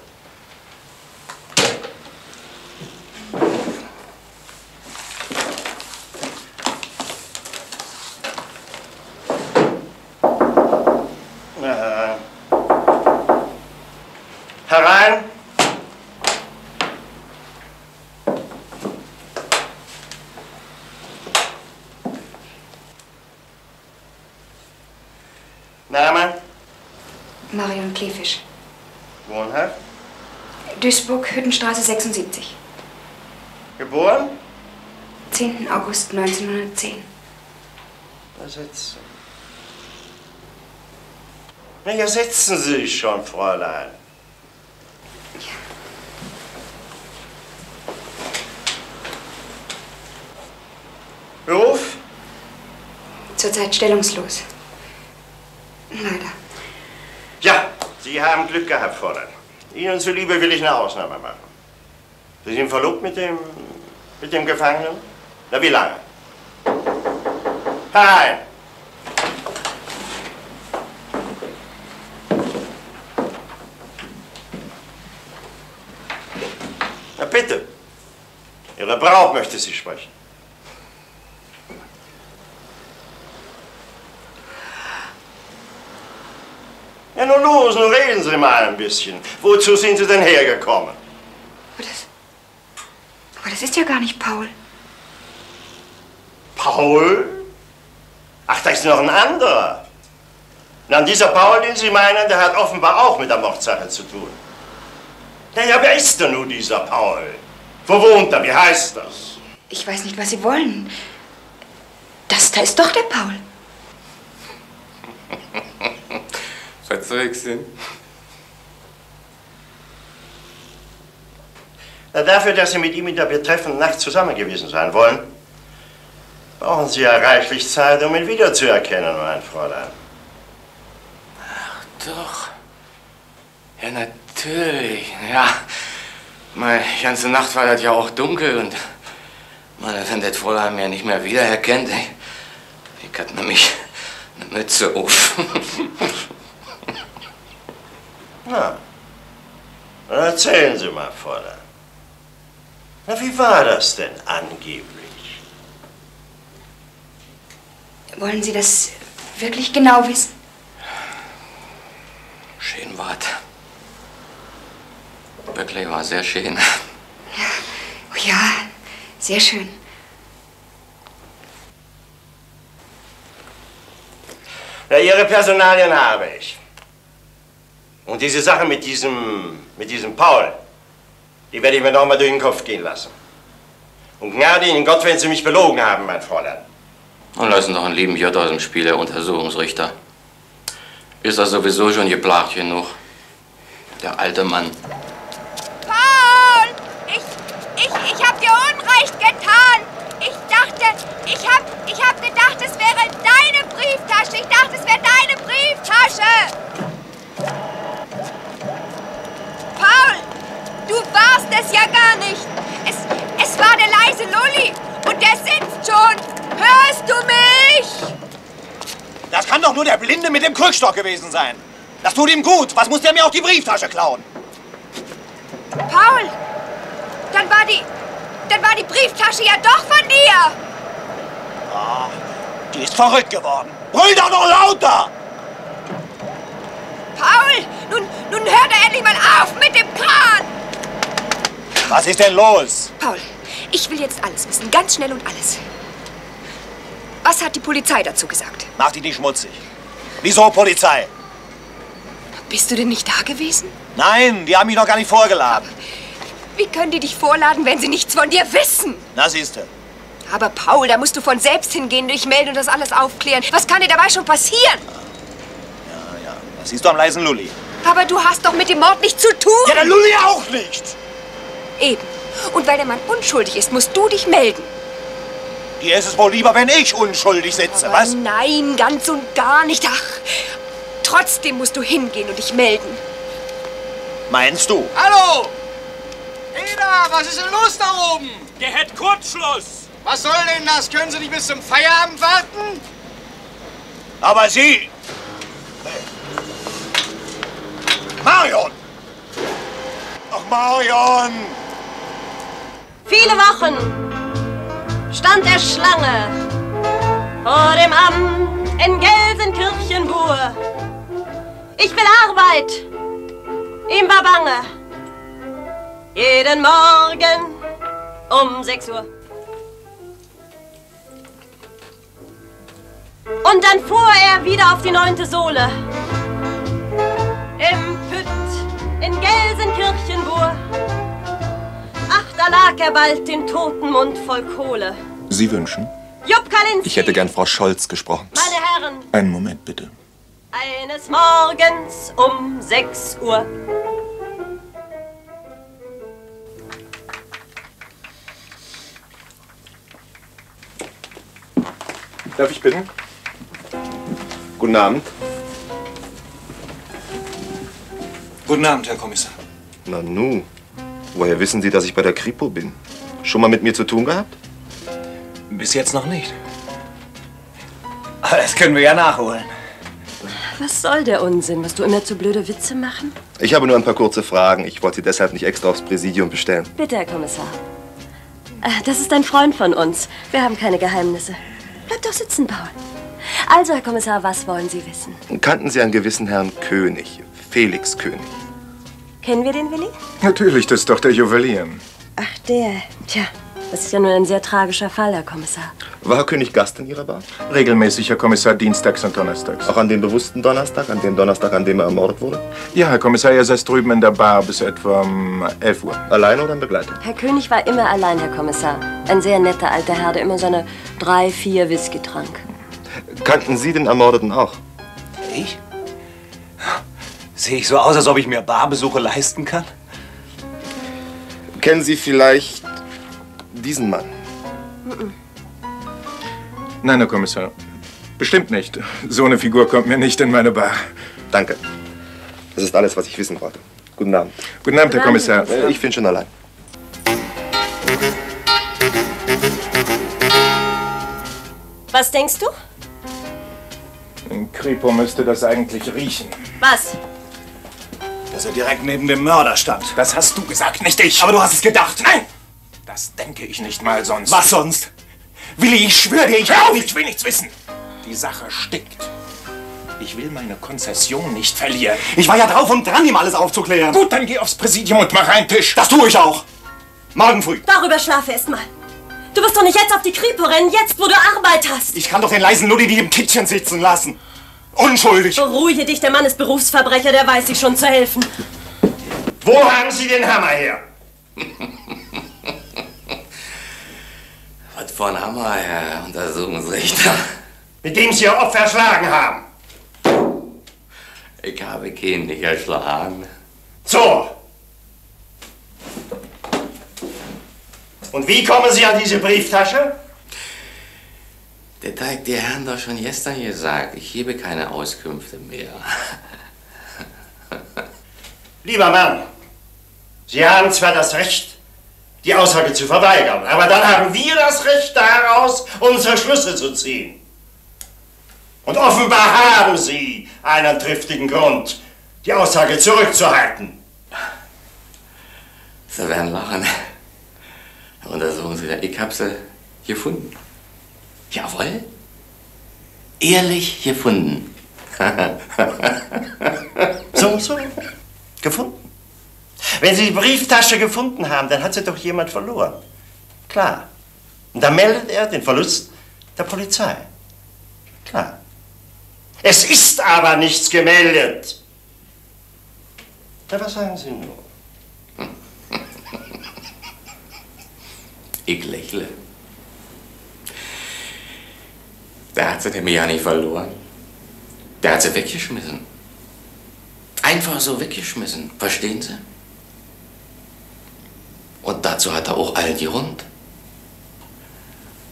Herein! Name? Marion Kleefisch. Wohnhaft? Duisburg, Hüttenstraße sechsundsiebzig. Geboren? zehnten August neunzehnhundertzehn. Da sitzen. Na ja, setzen Sie sich schon, Fräulein. Ja. Beruf? Zurzeit stellungslos. Leider. Ja, Sie haben Glück gehabt, Fräulein. Ihnen zuliebe will ich eine Ausnahme machen. Sie sind verlobt mit dem, mit dem Gefangenen? Na, wie lange? Nein! Na bitte! Ihre Braut möchte Sie sprechen. Ja, nun los, nun reden Sie mal ein bisschen. Wozu sind Sie denn hergekommen? Das, aber das ist ja gar nicht Paul. Paul? Ach, da ist noch ein anderer. Na, dieser Paul, den Sie meinen, der hat offenbar auch mit der Mordsache zu tun. Na ja, wer ist denn nun dieser Paul? Wo wohnt er? Wie heißt das? Ich weiß nicht, was Sie wollen. Das da ist doch der Paul. Sind. Na, dafür, dass Sie mit ihm in der betreffenden Nacht zusammen gewesen sein wollen, brauchen Sie ja reichlich Zeit, um ihn wiederzuerkennen, mein Fräulein. Ach doch. Ja, natürlich. Ja, meine ganze Nacht war das ja auch dunkel und man, wenn das Fräulein mir nicht mehr wiedererkennt, ich hatte nämlich eine Mütze auf. Na, dann erzählen Sie mal, Fräulein. Na, wie war das denn angeblich? Wollen Sie das wirklich genau wissen? Schön war's. Wirklich war sehr schön. Ja, oh ja, sehr schön. Na, Ihre Personalien habe ich. Und diese Sache mit diesem, mit diesem Paul, die werde ich mir noch mal durch den Kopf gehen lassen. Und Gnade Ihnen Gott, wenn Sie mich belogen haben, mein Fräulein. Und lassen noch einen lieben J aus dem Spiel, der Untersuchungsrichter. Ist er sowieso schon geplagt genug, der alte Mann. Paul, ich, ich, ich hab dir Unrecht getan. Ich dachte, ich hab, ich hab gedacht, es wäre deine Brieftasche. Ich dachte, es wäre deine Brieftasche. Paul, du warst es ja gar nicht. Es, es war der leise Lulli und der sitzt schon. Hörst du mich? Das kann doch nur der Blinde mit dem Krückstock gewesen sein. Das tut ihm gut. Was muss der mir auch die Brieftasche klauen? Paul, dann war die, dann war die Brieftasche ja doch von dir. Ah, die ist verrückt geworden. Brüll doch noch lauter! Paul, nun, nun hör da endlich mal auf mit dem Kran! Was ist denn los? Paul, ich will jetzt alles wissen, ganz schnell und alles. Was hat die Polizei dazu gesagt? Mach dich nicht schmutzig. Wieso Polizei? Bist du denn nicht da gewesen? Nein, die haben mich noch gar nicht vorgeladen. Aber wie können die dich vorladen, wenn sie nichts von dir wissen? Na siehste. Aber Paul, da musst du von selbst hingehen, dich melden und das alles aufklären. Was kann dir dabei schon passieren? Das siehst du am leisen Lulli. Aber du hast doch mit dem Mord nichts zu tun. Ja, der Lulli auch nicht. Eben. Und weil der Mann unschuldig ist, musst du dich melden. Dir ist es wohl lieber, wenn ich unschuldig sitze, aber was? Nein, ganz und gar nicht. Ach, trotzdem musst du hingehen und dich melden. Meinst du? Hallo! Hey da, was ist denn los da oben? Der hat Kurzschluss. Was soll denn das? Können Sie nicht bis zum Feierabend warten? Aber Sie... Marion! Ach, Marion! Viele Wochen stand er Schlange vor dem Amt in Gelsenkirchen-Bur. Ich will Arbeit Ihm war bange. Jeden Morgen um sechs Uhr. Und dann fuhr er wieder auf die neunte Sohle. Im Pütt in Gelsenkirchen war. Ach, da lag er bald den toten Mund voll Kohle. Sie wünschen? Jupp Kalinski. Ich hätte gern Frau Scholz gesprochen. Meine Herren. Einen Moment bitte. Eines Morgens um sechs Uhr. Darf ich bitten? Guten Abend. Guten Abend, Herr Kommissar. Na nu, woher wissen Sie, dass ich bei der Kripo bin? Schon mal mit mir zu tun gehabt? Bis jetzt noch nicht. Aber das können wir ja nachholen. Was soll der Unsinn? Musst du immer zu blöde Witze machen? Ich habe nur ein paar kurze Fragen. Ich wollte Sie deshalb nicht extra aufs Präsidium bestellen. Bitte, Herr Kommissar. Das ist ein Freund von uns. Wir haben keine Geheimnisse. Bleib doch sitzen, Paul. Also, Herr Kommissar, was wollen Sie wissen? Kannten Sie einen gewissen Herrn König, Felix König? Kennen wir den Willi? Natürlich, das ist doch der Juwelier. Ach, der. Tja, das ist ja nun ein sehr tragischer Fall, Herr Kommissar. War Herr König Gast in Ihrer Bar? Regelmäßig, Herr Kommissar, dienstags und donnerstags. Auch an dem bewussten Donnerstag, an dem Donnerstag, an dem er ermordet wurde? Ja, Herr Kommissar, er saß drüben in der Bar bis etwa um elf Uhr. Allein oder in Begleitung? Herr König war immer allein, Herr Kommissar. Ein sehr netter alter Herr, der immer seine drei, vier Whisky trank. Kannten Sie den Ermordeten auch? Ich? Sehe ich so aus, als ob ich mir Barbesuche leisten kann? Kennen Sie vielleicht diesen Mann? Nein, Herr Kommissar. Bestimmt nicht. So eine Figur kommt mir nicht in meine Bar. Danke. Das ist alles, was ich wissen wollte. Guten Abend. Guten Abend, Herr Kommissar. Ich bin schon allein. Was denkst du? In Kripo müsste das eigentlich riechen. Was? Dass er direkt neben dem Mörder stand. Das hast du gesagt, nicht ich. Aber du hast es gedacht. Nein! Das denke ich nicht mal sonst. Was sonst? Willi, ich schwöre dir, ich will, ich will nichts wissen. Die Sache stinkt. Ich will meine Konzession nicht verlieren. Ich war ja drauf und dran, ihm alles aufzuklären. Gut, dann geh aufs Präsidium und mach einen Tisch. Das tue ich auch. Morgen früh. Darüber schlafe erst mal. Du wirst doch nicht jetzt auf die Kripo rennen, jetzt, wo du Arbeit hast. Ich kann doch den leisen Luddi die im Kittchen sitzen lassen. Unschuldig. Beruhige dich, der Mann ist Berufsverbrecher, der weiß sich schon zu helfen. Wo haben Sie den Hammer her? Was für ein Hammer, Herr Untersuchungsrichter? Mit dem Sie Ihr Opfer erschlagen haben. Ich habe keinen nicht erschlagen. So. Und wie kommen Sie an diese Brieftasche? Der Teig, die Herren doch schon gestern gesagt, ich gebe keine Auskünfte mehr. Lieber Mann, Sie haben zwar das Recht, die Aussage zu verweigern, aber dann haben wir das Recht daraus, unsere Schlüsse zu ziehen. Und offenbar haben Sie einen triftigen Grund, die Aussage zurückzuhalten. Sie werden lachen. Und da suchen Sie da, ich hab sie gefunden. Jawohl. Ehrlich gefunden. So, so. Gefunden. Wenn Sie die Brieftasche gefunden haben, dann hat sie doch jemand verloren. Klar. Und dann meldet er den Verlust der Polizei. Klar. Es ist aber nichts gemeldet. Na, was sagen Sie nun? Ich lächle. Der hat sie nämlich ja nicht verloren. Der hat sie weggeschmissen. Einfach so weggeschmissen. Verstehen Sie? Und dazu hat er auch all die Grund.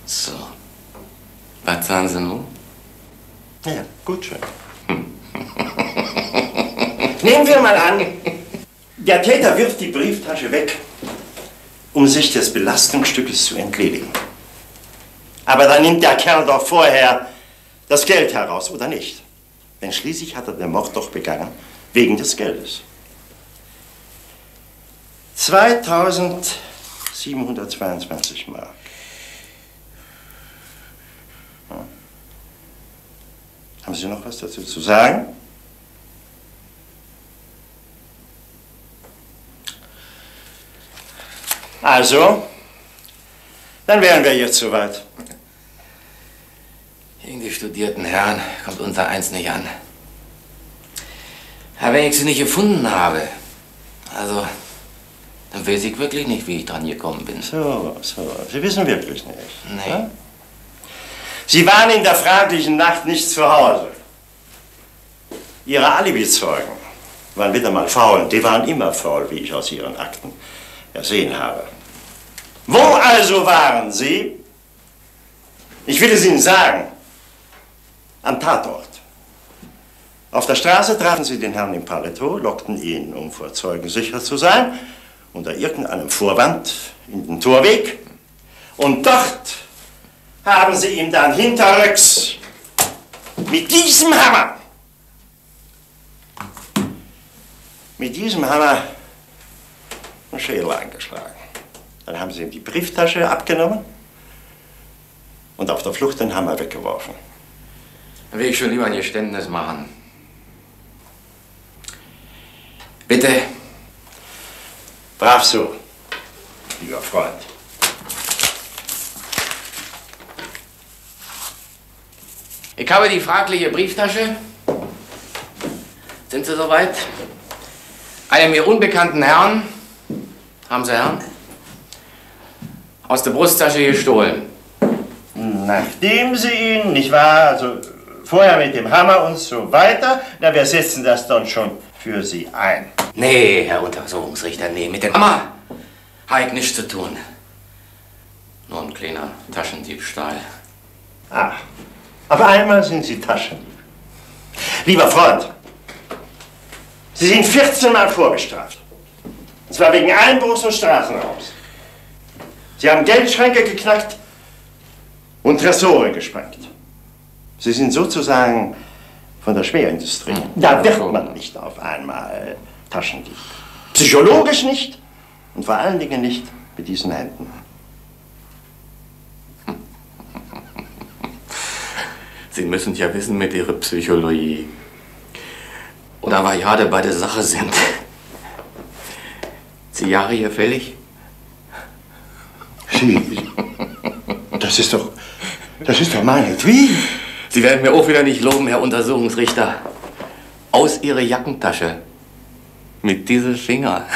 So. Was sagen Sie nun? Ja, gut schön. Nehmen wir mal an, der Täter wirft die Brieftasche weg, um sich des Belastungsstückes zu entledigen. Aber dann nimmt der Kerl doch vorher das Geld heraus, oder nicht? Denn schließlich hat er den Mord doch begangen, wegen des Geldes. zweitausendsiebenhundertzweiundzwanzig Mark. Hm. Haben Sie noch was dazu zu sagen? Also, dann wären wir jetzt soweit. In die studierten Herren kommt unser Eins nicht an. Aber wenn ich sie nicht gefunden habe, also, dann weiß ich wirklich nicht, wie ich dran gekommen bin. So, so. Sie wissen wirklich nicht. Nee. Ja? Sie waren in der fraglichen Nacht nicht zu Hause. Ihre Alibizeugen waren wieder mal faul. Die waren immer faul, wie ich aus ihren Akten ersehen habe. Wo also waren Sie? Ich will es Ihnen sagen. Am Tatort. Auf der Straße trafen Sie den Herrn im Paletot, lockten ihn, um vor Zeugen sicher zu sein, unter irgendeinem Vorwand in den Torweg. Und dort haben Sie ihm dann hinterrücks mit diesem Hammer, mit diesem Hammer einen Schädel eingeschlagen. Dann haben Sie ihm die Brieftasche abgenommen und auf der Flucht den Hammer weggeworfen. Dann will ich schon lieber ein Geständnis machen. Bitte. Brav so, lieber Freund. Ich habe die fragliche Brieftasche. Sind Sie soweit? Einem mir unbekannten Herrn, haben Sie Herrn, aus der Brusttasche gestohlen. Nachdem Sie ihn, nicht wahr, also vorher mit dem Hammer und so weiter, na, wir setzen das dann schon für Sie ein. Nee, Herr Untersuchungsrichter, nee, mit dem Hammer habe ich nichts zu tun. Nur ein kleiner Taschendiebstahl. Ah, auf einmal sind Sie Taschendieb. Lieber Freund, Sie sind vierzehn Mal vorbestraft. Und zwar wegen Einbruchs und Straßenraubs. Sie haben Geldschränke geknackt und Tresore gesprengt. Sie sind sozusagen von der Schwerindustrie. Da wird man nicht auf einmal Taschendieb. Psychologisch nicht und vor allen Dingen nicht mit diesen Händen. Sie müssen ja wissen mit Ihrer Psychologie. Oder weil gerade bei der Sache sind. Sie Jahre hier fällig? Sie, das ist doch, das ist doch meinetwegen. Sie werden mir auch wieder nicht loben, Herr Untersuchungsrichter. Aus Ihrer Jackentasche. Mit diesem Finger.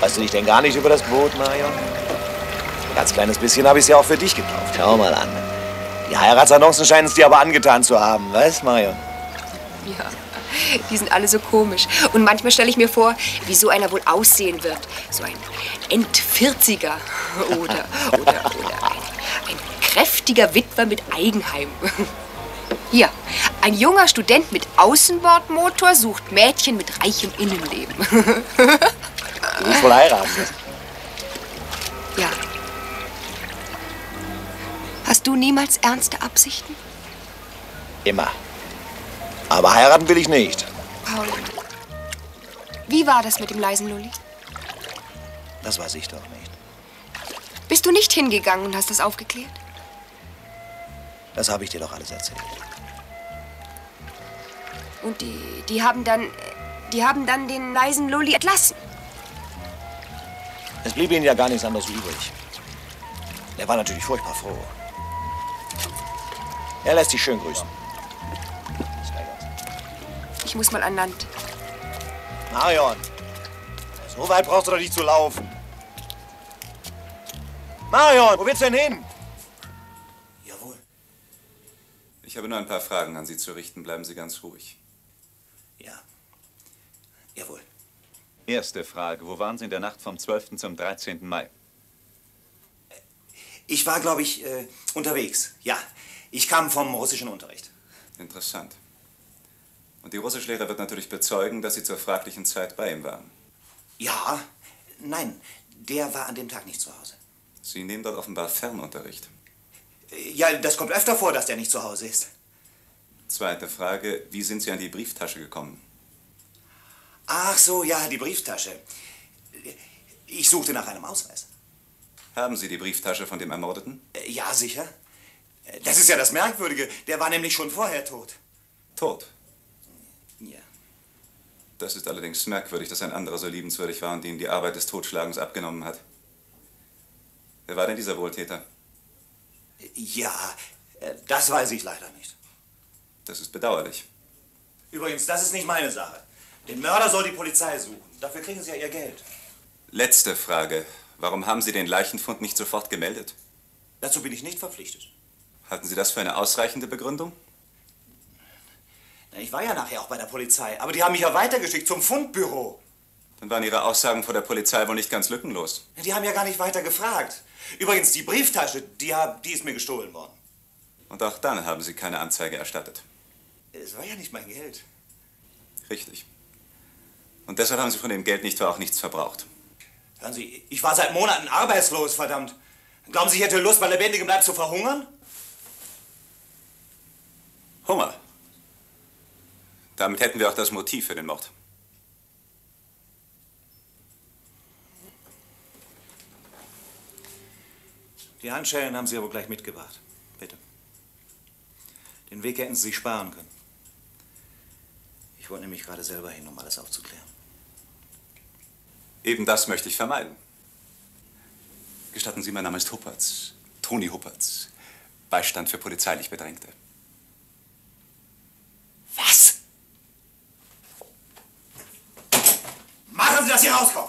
Weißt du dich denn gar nicht über das Boot, Marion? Ein ganz kleines bisschen habe ich es ja auch für dich gekauft. Schau mal an. Die Heiratsannoncen scheinen es dir aber angetan zu haben, weißt, Marion? Ja. Die sind alle so komisch. Und manchmal stelle ich mir vor, wie so einer wohl aussehen wird. So ein Endvierziger oder, oder, oder ein, ein kräftiger Witwer mit Eigenheim. Hier, ein junger Student mit Außenbordmotor sucht Mädchen mit reichem Innenleben. Du willst wohl heiraten. Ja. Hast du niemals ernste Absichten? Immer. Aber heiraten will ich nicht. Paul, wie war das mit dem leisen Lulli? Das weiß ich doch nicht. Bist du nicht hingegangen und hast das aufgeklärt? Das habe ich dir doch alles erzählt. Und die, die haben dann, die haben dann den leisen Lulli entlassen? Es blieb ihnen ja gar nichts anderes übrig. Er war natürlich furchtbar froh. Er lässt dich schön grüßen. Ich muss mal an Land. Marion, so weit brauchst du doch nicht zu laufen. Marion, wo willst du denn hin? Jawohl. Ich habe nur ein paar Fragen an Sie zu richten. Bleiben Sie ganz ruhig. Ja. Jawohl. Erste Frage. Wo waren Sie in der Nacht vom zwölften zum dreizehnten Mai? Ich war, glaube ich, äh, unterwegs. Ja. Ich kam vom russischen Unterricht. Interessant. Und die Russischlehrer wird natürlich bezeugen, dass Sie zur fraglichen Zeit bei ihm waren. Ja, nein, der war an dem Tag nicht zu Hause. Sie nehmen dort offenbar Fernunterricht. Ja, das kommt öfter vor, dass der nicht zu Hause ist. Zweite Frage, wie sind Sie an die Brieftasche gekommen? Ach so, ja, die Brieftasche. Ich suchte nach einem Ausweis. Haben Sie die Brieftasche von dem Ermordeten? Ja, sicher. Das ist ja das Merkwürdige. Der war nämlich schon vorher tot. Tot? Ja. Das ist allerdings merkwürdig, dass ein anderer so liebenswürdig war und ihm die Arbeit des Totschlagens abgenommen hat. Wer war denn dieser Wohltäter? Ja, das weiß ich leider nicht. Das ist bedauerlich. Übrigens, das ist nicht meine Sache. Den Mörder soll die Polizei suchen. Dafür kriegen Sie ja Ihr Geld. Letzte Frage. Warum haben Sie den Leichenfund nicht sofort gemeldet? Dazu bin ich nicht verpflichtet. Halten Sie das für eine ausreichende Begründung? Na, ich war ja nachher auch bei der Polizei, aber die haben mich ja weitergeschickt zum Fundbüro. Dann waren Ihre Aussagen vor der Polizei wohl nicht ganz lückenlos. Die haben ja gar nicht weiter gefragt. Übrigens, die Brieftasche, die, hab, die ist mir gestohlen worden. Und auch dann haben Sie keine Anzeige erstattet. Es war ja nicht mein Geld. Richtig. Und deshalb haben Sie von dem Geld nicht auch nichts verbraucht. Hören Sie, ich war seit Monaten arbeitslos, verdammt. Glauben Sie, ich hätte Lust, bei lebendigem Leib zu verhungern? Hunger. Damit hätten wir auch das Motiv für den Mord. Die Handschellen haben Sie aber gleich mitgebracht. Bitte. Den Weg hätten Sie sich sparen können. Ich wollte nämlich gerade selber hin, um alles aufzuklären. Eben das möchte ich vermeiden. Gestatten Sie, mein Name ist Huppertz. Toni Huppertz. Beistand für polizeilich Bedrängte. Was? Machen Sie, dass Sie rauskommen!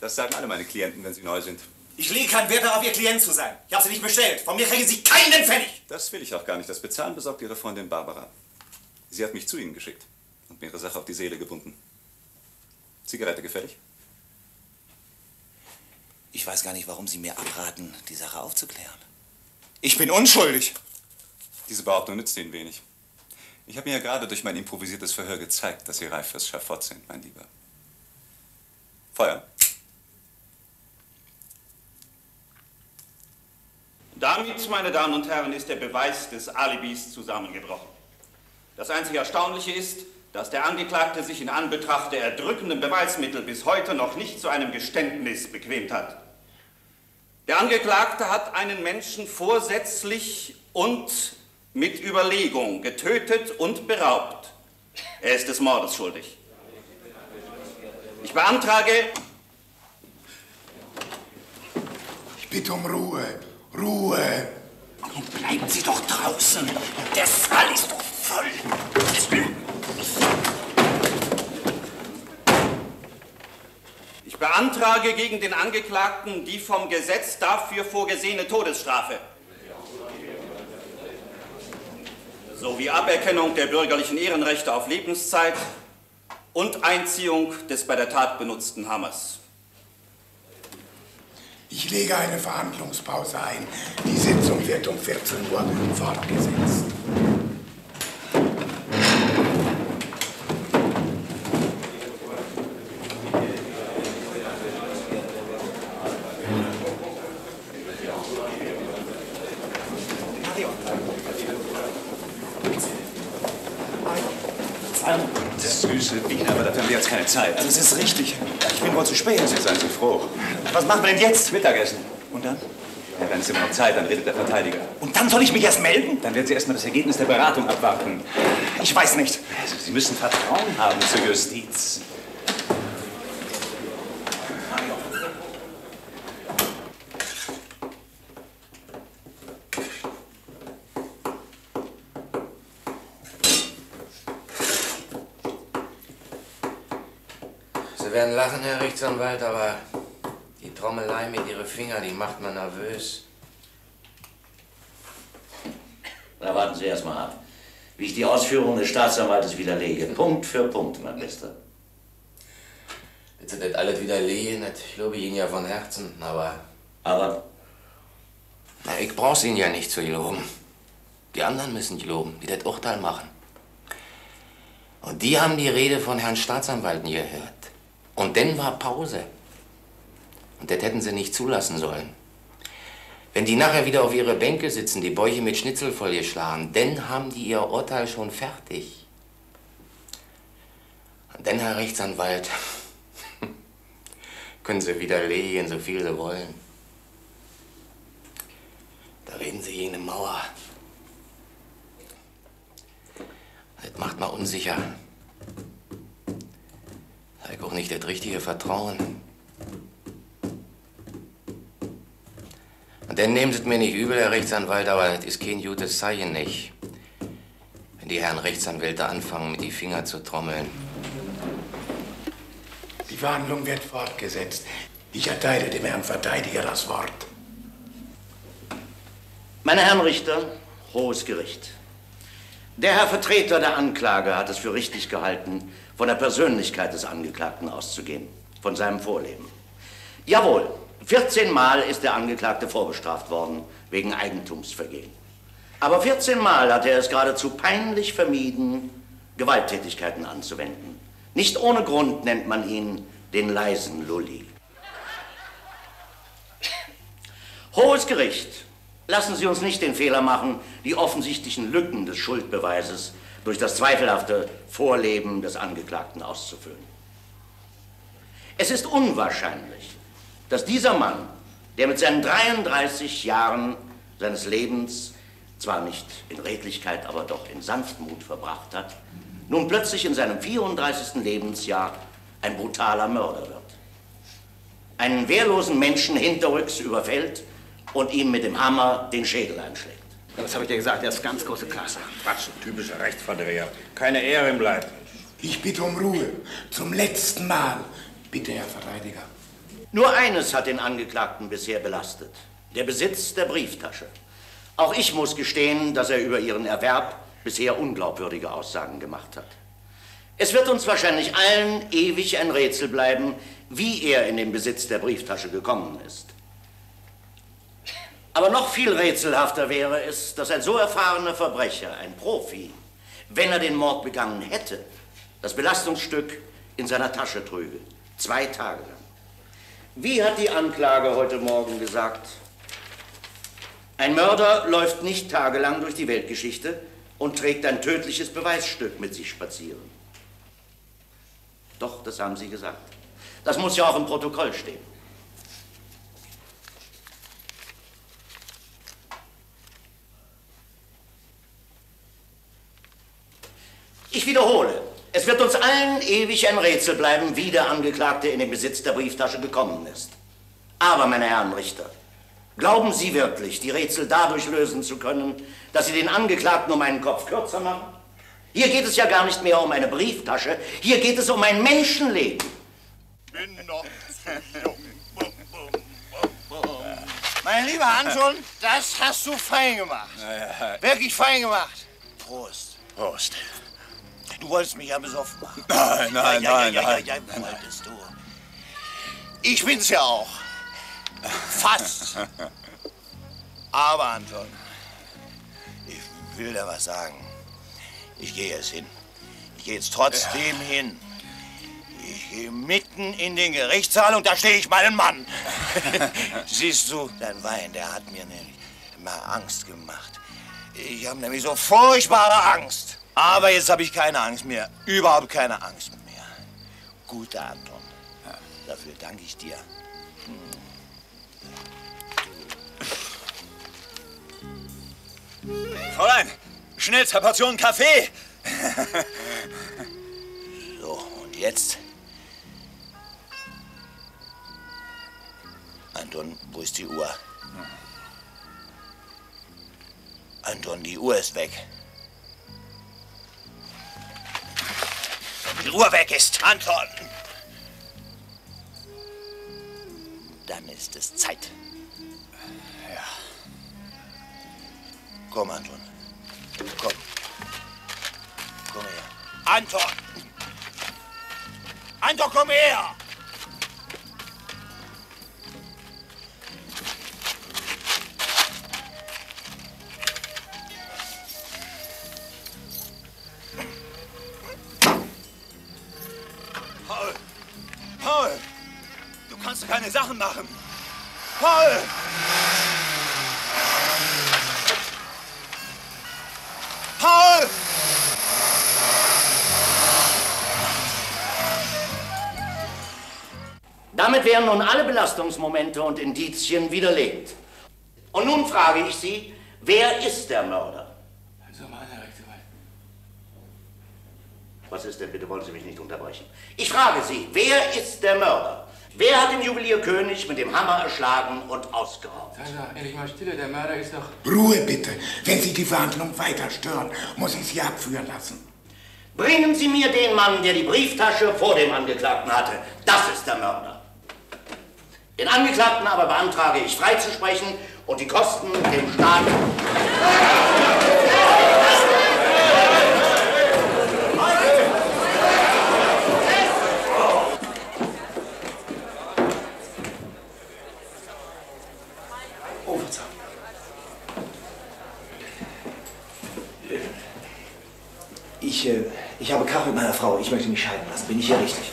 Das sagen alle meine Klienten, wenn sie neu sind. Ich lege keinen Wert darauf, Ihr Klient zu sein. Ich habe Sie nicht bestellt. Von mir kriegen Sie keinen Pfennig. Das will ich auch gar nicht. Das Bezahlen besorgt Ihre Freundin Barbara. Sie hat mich zu Ihnen geschickt und mir Ihre Sache auf die Seele gebunden. Zigarette gefällig? Ich weiß gar nicht, warum Sie mir abraten, die Sache aufzuklären. Ich bin unschuldig. Diese Behauptung nützt Ihnen wenig. Ich habe mir ja gerade durch mein improvisiertes Verhör gezeigt, dass Sie reif fürs Schafott sind, mein Lieber. Feuer. Damit, meine Damen und Herren, ist der Beweis des Alibis zusammengebrochen. Das einzig Erstaunliche ist, dass der Angeklagte sich in Anbetracht der erdrückenden Beweismittel bis heute noch nicht zu einem Geständnis bequemt hat. Der Angeklagte hat einen Menschen vorsätzlich und mit Überlegung getötet und beraubt. Er ist des Mordes schuldig. Ich beantrage... Ich bitte um Ruhe. Ruhe! Nun bleiben Sie doch draußen! Der Saal ist doch voll! Ich beantrage gegen den Angeklagten die vom Gesetz dafür vorgesehene Todesstrafe sowie Aberkennung der bürgerlichen Ehrenrechte auf Lebenszeit und Einziehung des bei der Tat benutzten Hammers. Ich lege eine Verhandlungspause ein. Die Sitzung wird um vierzehn Uhr fortgesetzt. Das süße Biene, aber dafür haben wir jetzt keine Zeit. Das ist richtig. Ich bin wohl zu spät. Sie seien so froh. Was machen wir denn jetzt? Mittagessen. Und dann? Ja, dann ist immer noch Zeit, dann redet der Verteidiger. Und dann soll ich mich erst melden? Dann werden Sie erstmal das Ergebnis der Beratung abwarten. Ich weiß nicht. Also, Sie müssen Vertrauen haben zur Justiz. Sie werden lachen, Herr Rechtsanwalt, aber die Trommelei mit Ihren Fingern, die macht man nervös. Da warten Sie erst mal ab, wie ich die Ausführungen des Staatsanwaltes widerlege. Punkt für Punkt, mein Bester. Bitte nicht alles widerlegen, ich lobe Ihnen ja von Herzen, aber... Aber? Na, ich brauch's Ihnen ja nicht zu loben. Die anderen müssen loben, die das Urteil machen. Und die haben die Rede von Herrn Staatsanwalten gehört. Und dann war Pause. Und das hätten sie nicht zulassen sollen. Wenn die nachher wieder auf ihre Bänke sitzen, die Bäuche mit Schnitzel vollgeschlagen, dann haben die ihr Urteil schon fertig. Und dann, Herr Rechtsanwalt, können Sie widerlegen, so viel Sie wollen. Da reden Sie gegen eine Mauer. Das macht mal unsicher. Zeig auch nicht das richtige Vertrauen. Und dann nehmen Sie es mir nicht übel, Herr Rechtsanwalt, aber das ist kein gutes Zeichen nicht. Wenn die Herren Rechtsanwälte anfangen, mit die Finger zu trommeln. Die Verhandlung wird fortgesetzt. Ich erteile dem Herrn Verteidiger das Wort. Meine Herren Richter, hohes Gericht. Der Herr Vertreter der Anklage hat es für richtig gehalten, von der Persönlichkeit des Angeklagten auszugehen, von seinem Vorleben. Jawohl, vierzehn Mal ist der Angeklagte vorbestraft worden, wegen Eigentumsvergehen. Aber vierzehn Mal hat er es geradezu peinlich vermieden, Gewalttätigkeiten anzuwenden. Nicht ohne Grund nennt man ihn den leisen Lulli. Hohes Gericht, lassen Sie uns nicht den Fehler machen, die offensichtlichen Lücken des Schuldbeweises durch das zweifelhafte Vorleben des Angeklagten auszufüllen. Es ist unwahrscheinlich, dass dieser Mann, der mit seinen dreiunddreißig Jahren seines Lebens zwar nicht in Redlichkeit, aber doch in Sanftmut verbracht hat, nun plötzlich in seinem vierunddreißigsten Lebensjahr ein brutaler Mörder wird. Einen wehrlosen Menschen hinterrücks überfällt und ihm mit dem Hammer den Schädel einschlägt. Das habe ich dir gesagt, er ist ganz große Klasse. Quatsch, ein typischer Rechtsverdreher. Keine Ehre im Leib. Ich bitte um Ruhe. Zum letzten Mal. Bitte, Herr Verteidiger. Nur eines hat den Angeklagten bisher belastet. Der Besitz der Brieftasche. Auch ich muss gestehen, dass er über ihren Erwerb bisher unglaubwürdige Aussagen gemacht hat. Es wird uns wahrscheinlich allen ewig ein Rätsel bleiben, wie er in den Besitz der Brieftasche gekommen ist. Aber noch viel rätselhafter wäre es, dass ein so erfahrener Verbrecher, ein Profi, wenn er den Mord begangen hätte, das Belastungsstück in seiner Tasche trüge. Zwei Tage lang. Wie hat die Anklage heute Morgen gesagt? Ein Mörder läuft nicht tagelang durch die Weltgeschichte und trägt ein tödliches Beweisstück mit sich spazieren. Doch, das haben Sie gesagt. Das muss ja auch im Protokoll stehen. Ich wiederhole, es wird uns allen ewig ein Rätsel bleiben, wie der Angeklagte in den Besitz der Brieftasche gekommen ist. Aber, meine Herren Richter, glauben Sie wirklich, die Rätsel dadurch lösen zu können, dass Sie den Angeklagten um einen Kopf kürzer machen? Hier geht es ja gar nicht mehr um eine Brieftasche, hier geht es um ein Menschenleben. Bin noch zu jung. Bum, bum, bum, bum. Mein lieber Anton, das hast du fein gemacht. Ja, ja. Wirklich fein gemacht. Prost. Prost. Du wolltest mich ja besoffen machen. Nein, nein, ja, nein, ja, nein. Ja, ja, ja, wolltest du. Ich bin's ja auch. Fast. Aber Anton, ich will dir was sagen. Ich gehe jetzt hin. Ich gehe jetzt trotzdem ja. hin. Ich gehe mitten in den Gerichtssaal und da stehe ich meinen Mann. Siehst du, dein Wein, der hat mir nämlich mal Angst gemacht. Ich habe nämlich so furchtbare Angst. Aber jetzt habe ich keine Angst mehr. Überhaupt keine Angst mehr. Guter Anton, ja. Dafür danke ich dir. Fräulein, schnell zwei Portionen Kaffee. So, und jetzt? Anton, wo ist die Uhr? Anton, die Uhr ist weg. Wenn die Uhr weg ist, Anton! Dann ist es Zeit. Ja. Komm, Anton. Komm. Komm her. Anton! Anton, komm her! Paul! Paul! Du kannst doch keine Sachen machen! Paul! Paul! Damit wären nun alle Belastungsmomente und Indizien widerlegt. Und nun frage ich Sie, Wer ist der Mörder? Was ist denn? Bitte wollen Sie mich nicht unterbrechen. Ich frage Sie, wer ist der Mörder? Wer hat den Juwelier König mit dem Hammer erschlagen und ausgeraubt? Sei doch endlich mal stille, der Mörder ist doch... Ruhe bitte! Wenn Sie die Verhandlung weiter stören, muss ich Sie abführen lassen. Bringen Sie mir den Mann, der die Brieftasche vor dem Angeklagten hatte. Das ist der Mörder. Den Angeklagten aber beantrage ich freizusprechen und die Kosten dem Staat... Ich, äh, ich habe Krach mit meiner Frau. Ich möchte mich scheiden lassen. Bin ich hier richtig?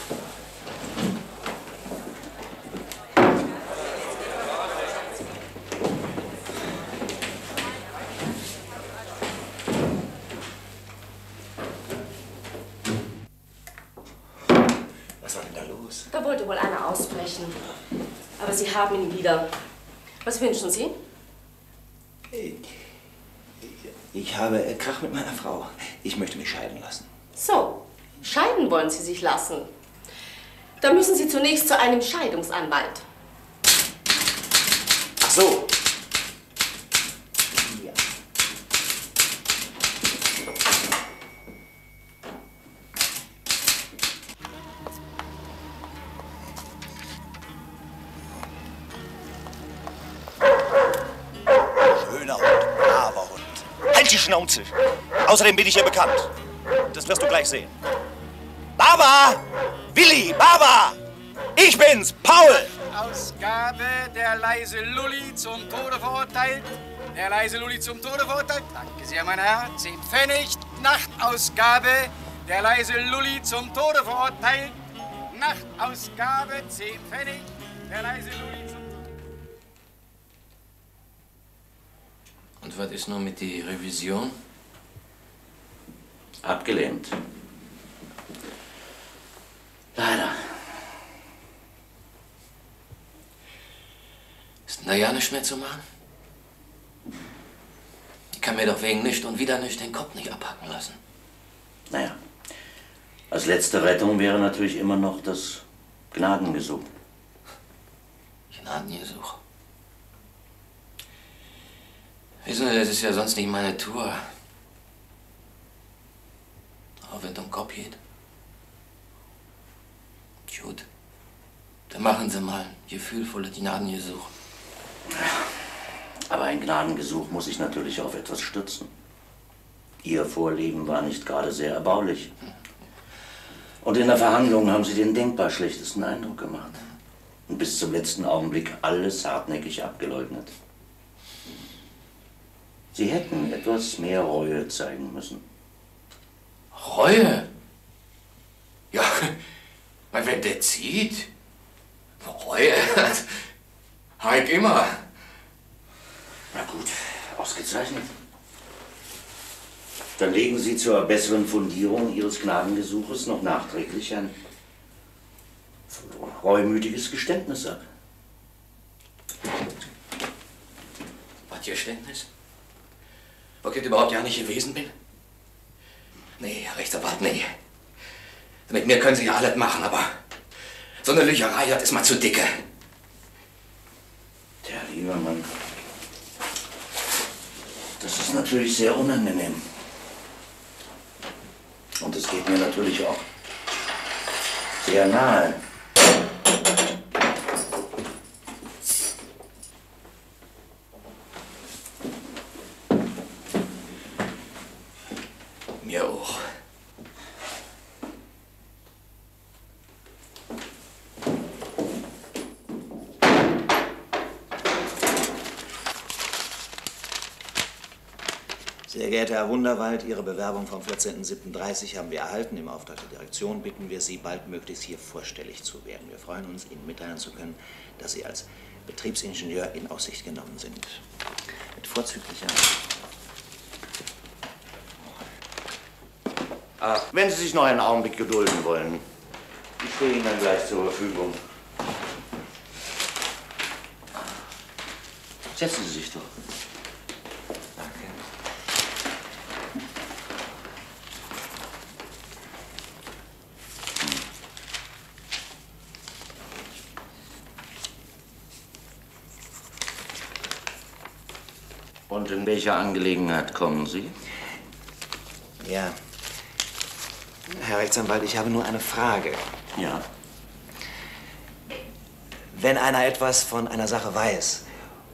Was war denn da los? Da wollte wohl einer ausbrechen. Aber Sie haben ihn wieder. Was wünschen Sie? Ich habe Krach mit meiner Frau. Ich möchte mich scheiden lassen. So, scheiden wollen Sie sich lassen. Da müssen Sie zunächst zu einem Scheidungsanwalt. Ach so. Ja. Schöner Hund, braver Hund. Halt die Schnauze. Außerdem bin ich hier bekannt. Das wirst du gleich sehen. Barbara! Willi! Barbara! Ich bin's, Paul! Ausgabe der leise Lulli zum Tode verurteilt. Der leise Lulli zum Tode verurteilt. Danke sehr, mein Herr. Zehn Pfennig. Nachtausgabe. Der leise Lulli zum Tode verurteilt. Nachtausgabe. Zehn Pfennig. Der leise Lulli zum Tode. Und was ist nun mit der Revision? Abgelehnt. Leider. Ist denn da ja nichts mehr zu machen? Ich kann mir doch wegen nichts und wieder nichts den Kopf nicht abhacken lassen. Naja, als letzte Rettung wäre natürlich immer noch das Gnadengesuch. Gnadengesuch. Wissen Sie, das ist ja sonst nicht meine Tour. Aber wenn es um den Kopf geht. Gut. Dann machen Sie mal ein gefühlvolles Gnadengesuch. Aber ein Gnadengesuch muss sich natürlich auf etwas stützen. Ihr Vorleben war nicht gerade sehr erbaulich. Und in der Verhandlung haben Sie den denkbar schlechtesten Eindruck gemacht. Und bis zum letzten Augenblick alles hartnäckig abgeleugnet. Sie hätten etwas mehr Reue zeigen müssen. Reue? Ja, wenn der zieht, Reue, halt immer. Na gut, ausgezeichnet. Dann legen Sie zur besseren Fundierung Ihres Gnadengesuches noch nachträglich ein reumütiges Geständnis ab. Was Geständnis? Weil ich überhaupt ja nicht gewesen bin? Nee, Rechtsanwalt, nee. Mit mir können Sie ja alles machen, aber so eine Lücherei, das ist mal zu dicke. Tja, lieber Mann. Das ist natürlich sehr unangenehm. Und es geht mir natürlich auch sehr nahe. Sehr geehrter Herr Wunderwald, Ihre Bewerbung vom vierzehnten siebten dreißig haben wir erhalten. Im Auftrag der Direktion bitten wir Sie, baldmöglichst hier vorstellig zu werden. Wir freuen uns, Ihnen mitteilen zu können, dass Sie als Betriebsingenieur in Aussicht genommen sind. Mit vorzüglicher... Ach, wenn Sie sich noch einen Augenblick gedulden wollen, ich stehe Ihnen dann gleich zur Verfügung. Setzen Sie sich doch. Und in welcher Angelegenheit kommen Sie? Ja, Herr Rechtsanwalt, ich habe nur eine Frage. Ja. Wenn einer etwas von einer Sache weiß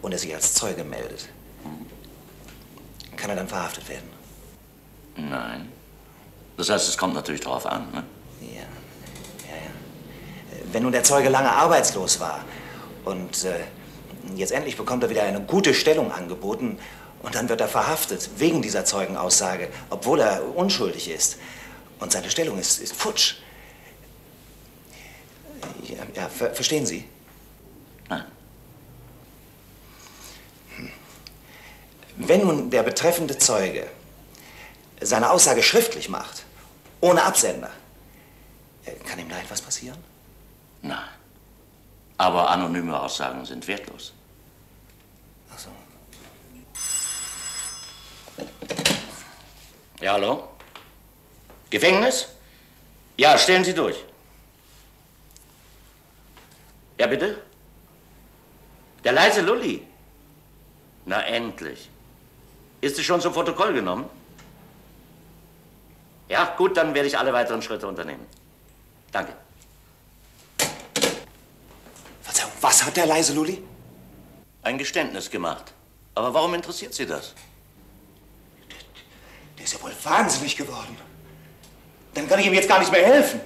und er sich als Zeuge meldet, mhm. kann er dann verhaftet werden? Nein. Das heißt, es kommt natürlich drauf an, ne? Ja. Ja, ja. Wenn nun der Zeuge lange arbeitslos war und äh, jetzt endlich bekommt er wieder eine gute Stellung angeboten und dann wird er verhaftet wegen dieser Zeugenaussage, obwohl er unschuldig ist und seine Stellung ist, ist futsch. Ja, ja, ver verstehen Sie? Nein. Wenn nun der betreffende Zeuge seine Aussage schriftlich macht, ohne Absender, kann ihm da etwas passieren? Nein. Aber anonyme Aussagen sind wertlos. Ach so. Ja, hallo? Gefängnis? Ja, stellen Sie durch. Ja, bitte? Der leise Lulli. Na, endlich. Ist es schon zum Protokoll genommen? Ja, gut, dann werde ich alle weiteren Schritte unternehmen. Danke. Verzeihung, was hat der leise Lulli? Ein Geständnis gemacht. Aber warum interessiert Sie das? Der, der ist ja wohl wahnsinnig geworden. Dann kann ich ihm jetzt gar nicht mehr helfen.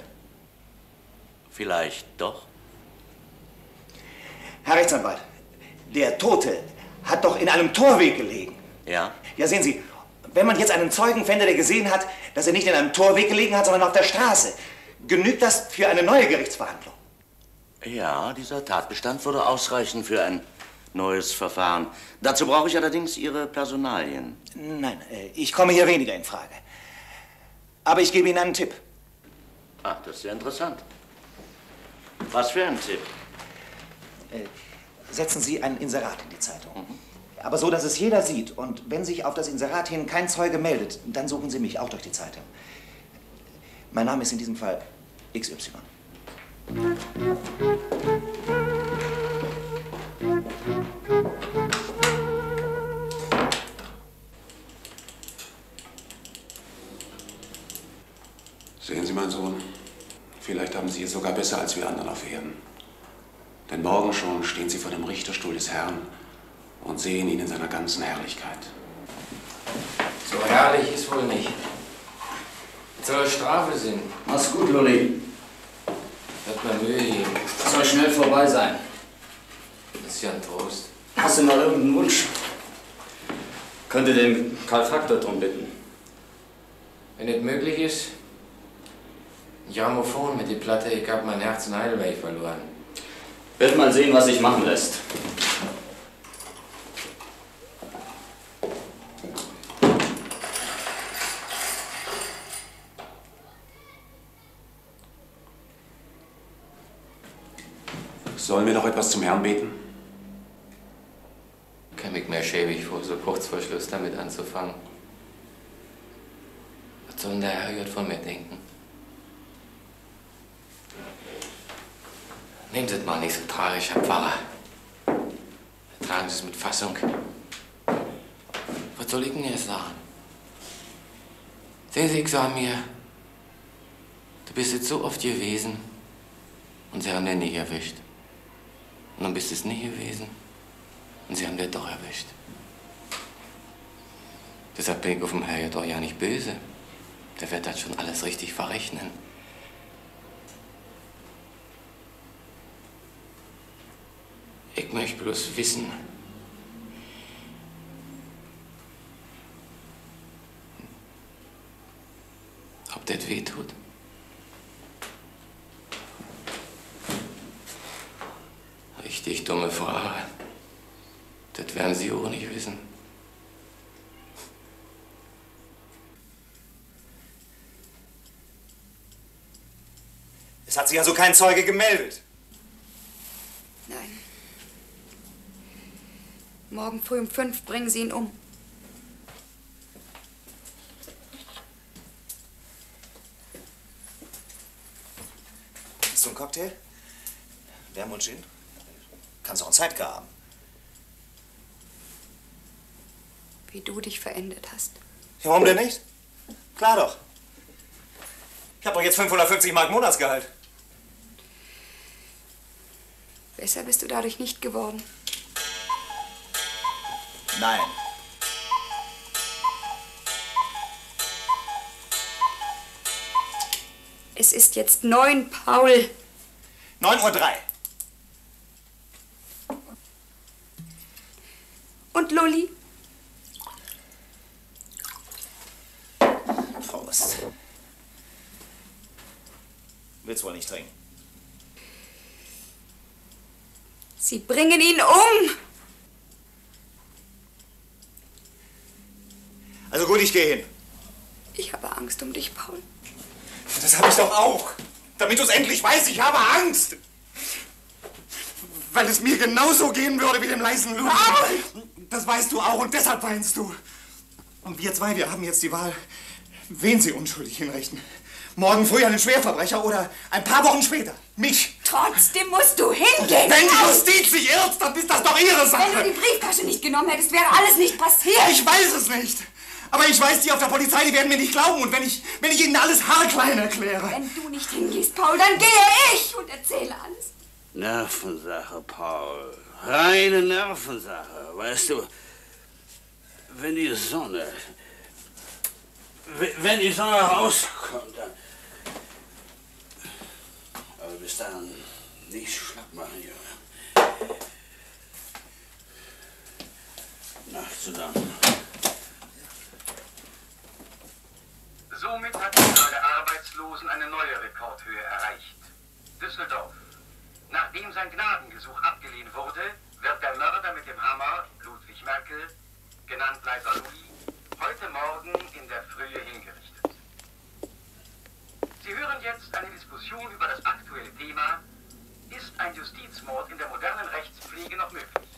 Vielleicht doch. Herr Rechtsanwalt, der Tote hat doch in einem Torweg gelegen. Ja? Ja, sehen Sie, wenn man jetzt einen Zeugen fände, der gesehen hat, dass er nicht in einem Torweg gelegen hat, sondern auf der Straße, genügt das für eine neue Gerichtsverhandlung? Ja, dieser Tatbestand würde ausreichen für ein neues Verfahren. Dazu brauche ich allerdings Ihre Personalien. Nein, ich komme hier weniger in Frage. Aber ich gebe Ihnen einen Tipp. Ah, das ist ja interessant. Was für ein Tipp? Setzen Sie ein Inserat in die Zeitung. Mhm. Aber so, dass es jeder sieht. Und wenn sich auf das Inserat hin kein Zeuge meldet, dann suchen Sie mich auch durch die Zeitung. Mein Name ist in diesem Fall X Y. Sehen Sie, mein Sohn, vielleicht haben Sie es sogar besser als wir anderen auf Erden. Denn morgen schon stehen Sie vor dem Richterstuhl des Herrn und sehen ihn in seiner ganzen Herrlichkeit. So herrlich ist wohl nicht. Es soll Strafe sind. Mach's gut, Lolli. Hat mir Mühe gegeben. Es soll schnell vorbei sein. Das ist ja ein Trost. Hast du noch irgendeinen Wunsch? Könnte den Karl Faktor drum bitten. Wenn nicht möglich ist, ein Grammophon mit der Platte, ich hab mein Herz in Heidelberg verloren. Wird mal sehen, was sich machen lässt. Sollen wir noch etwas zum Herrn beten? Ich kann mich mehr schäbig vor, so kurz vor Schluss damit anzufangen. Was soll denn der Herr Gott von mir denken? Nehmt es mal nicht so tragisch, Herr Pfarrer. Tragen Sie es mit Fassung. Was soll ich denn jetzt sagen? Sehen Sie, ich sah mir, du bist jetzt so oft gewesen und sie haben dir nicht erwischt. Und dann bist du es nicht gewesen und sie haben dir doch erwischt. Deshalb bin ich auf dem Herr ja doch ja nicht böse. Der wird das schon alles richtig verrechnen. Ich möchte bloß wissen, ob das weh tut. Richtig dumme Frage. Das werden Sie auch nicht wissen. Es hat sich also kein Zeuge gemeldet. Nein. Morgen früh um fünf bringen Sie ihn um. Willst du einen Cocktail? Wärme und Gin? Kannst auch einen Sidecar haben. wie du dich verändert hast. Ja, warum denn nicht? Klar doch. Ich habe doch jetzt fünfhundertfünfzig Mark Monatsgehalt. Besser bist du dadurch nicht geworden. Nein. Es ist jetzt neun, Paul. neun Uhr drei. Und Lolli? Prost. Willst wohl nicht trinken? Sie bringen ihn um! Also gut, ich gehe hin. Ich habe Angst um dich, Paul. Das habe ich doch auch. Damit du es endlich weißt, ich habe Angst. Weil es mir genauso gehen würde wie dem leisen Ludwig. Das weißt du auch und deshalb weinst du. Und wir zwei, wir haben jetzt die Wahl, wen sie unschuldig hinrichten. Morgen früh einen Schwerverbrecher oder ein paar Wochen später mich. Trotzdem musst du hingehen. Wenn die Justiz sich irrt, dann ist das doch ihre Sache. Wenn du die Brieftasche nicht genommen hättest, wäre alles nicht passiert. Ich weiß es nicht. Aber ich weiß, die auf der Polizei, die werden mir nicht glauben. Und wenn ich, wenn ich ihnen alles haarklein erkläre. Wenn du nicht hingehst, Paul, dann gehe ich und erzähle alles. Nervensache, Paul. Reine Nervensache. Weißt du, wenn die Sonne, wenn die Sonne rauskommt, dann... Aber bis dahin nicht schlapp machen, Junge. Nacht zusammen. Somit hat die Zahl der Arbeitslosen eine neue Rekordhöhe erreicht. Düsseldorf. Nachdem sein Gnadengesuch abgelehnt wurde, wird der Mörder mit dem Hammer, Ludwig Merkel, genannt Leiser Louis, heute Morgen in der Frühe hingerichtet. Sie hören jetzt eine Diskussion über das aktuelle Thema: Ist ein Justizmord in der modernen Rechtspflege noch möglich?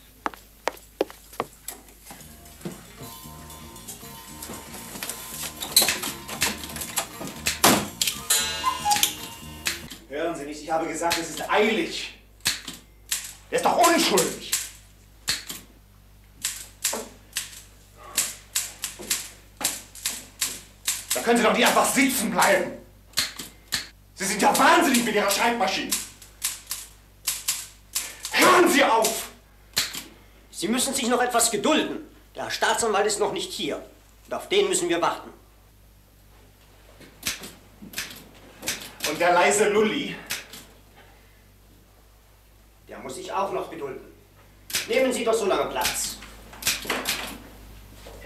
Hören Sie nicht, ich habe gesagt, es ist eilig. Er ist doch unschuldig. Da können Sie doch nicht einfach sitzen bleiben. Sie sind ja wahnsinnig mit Ihrer Schreibmaschine. Hören Sie auf! Sie müssen sich noch etwas gedulden. Der Staatsanwalt ist noch nicht hier. Und auf den müssen wir warten. Und der leise Lulli, der muss sich auch noch gedulden. Nehmen Sie doch so lange Platz.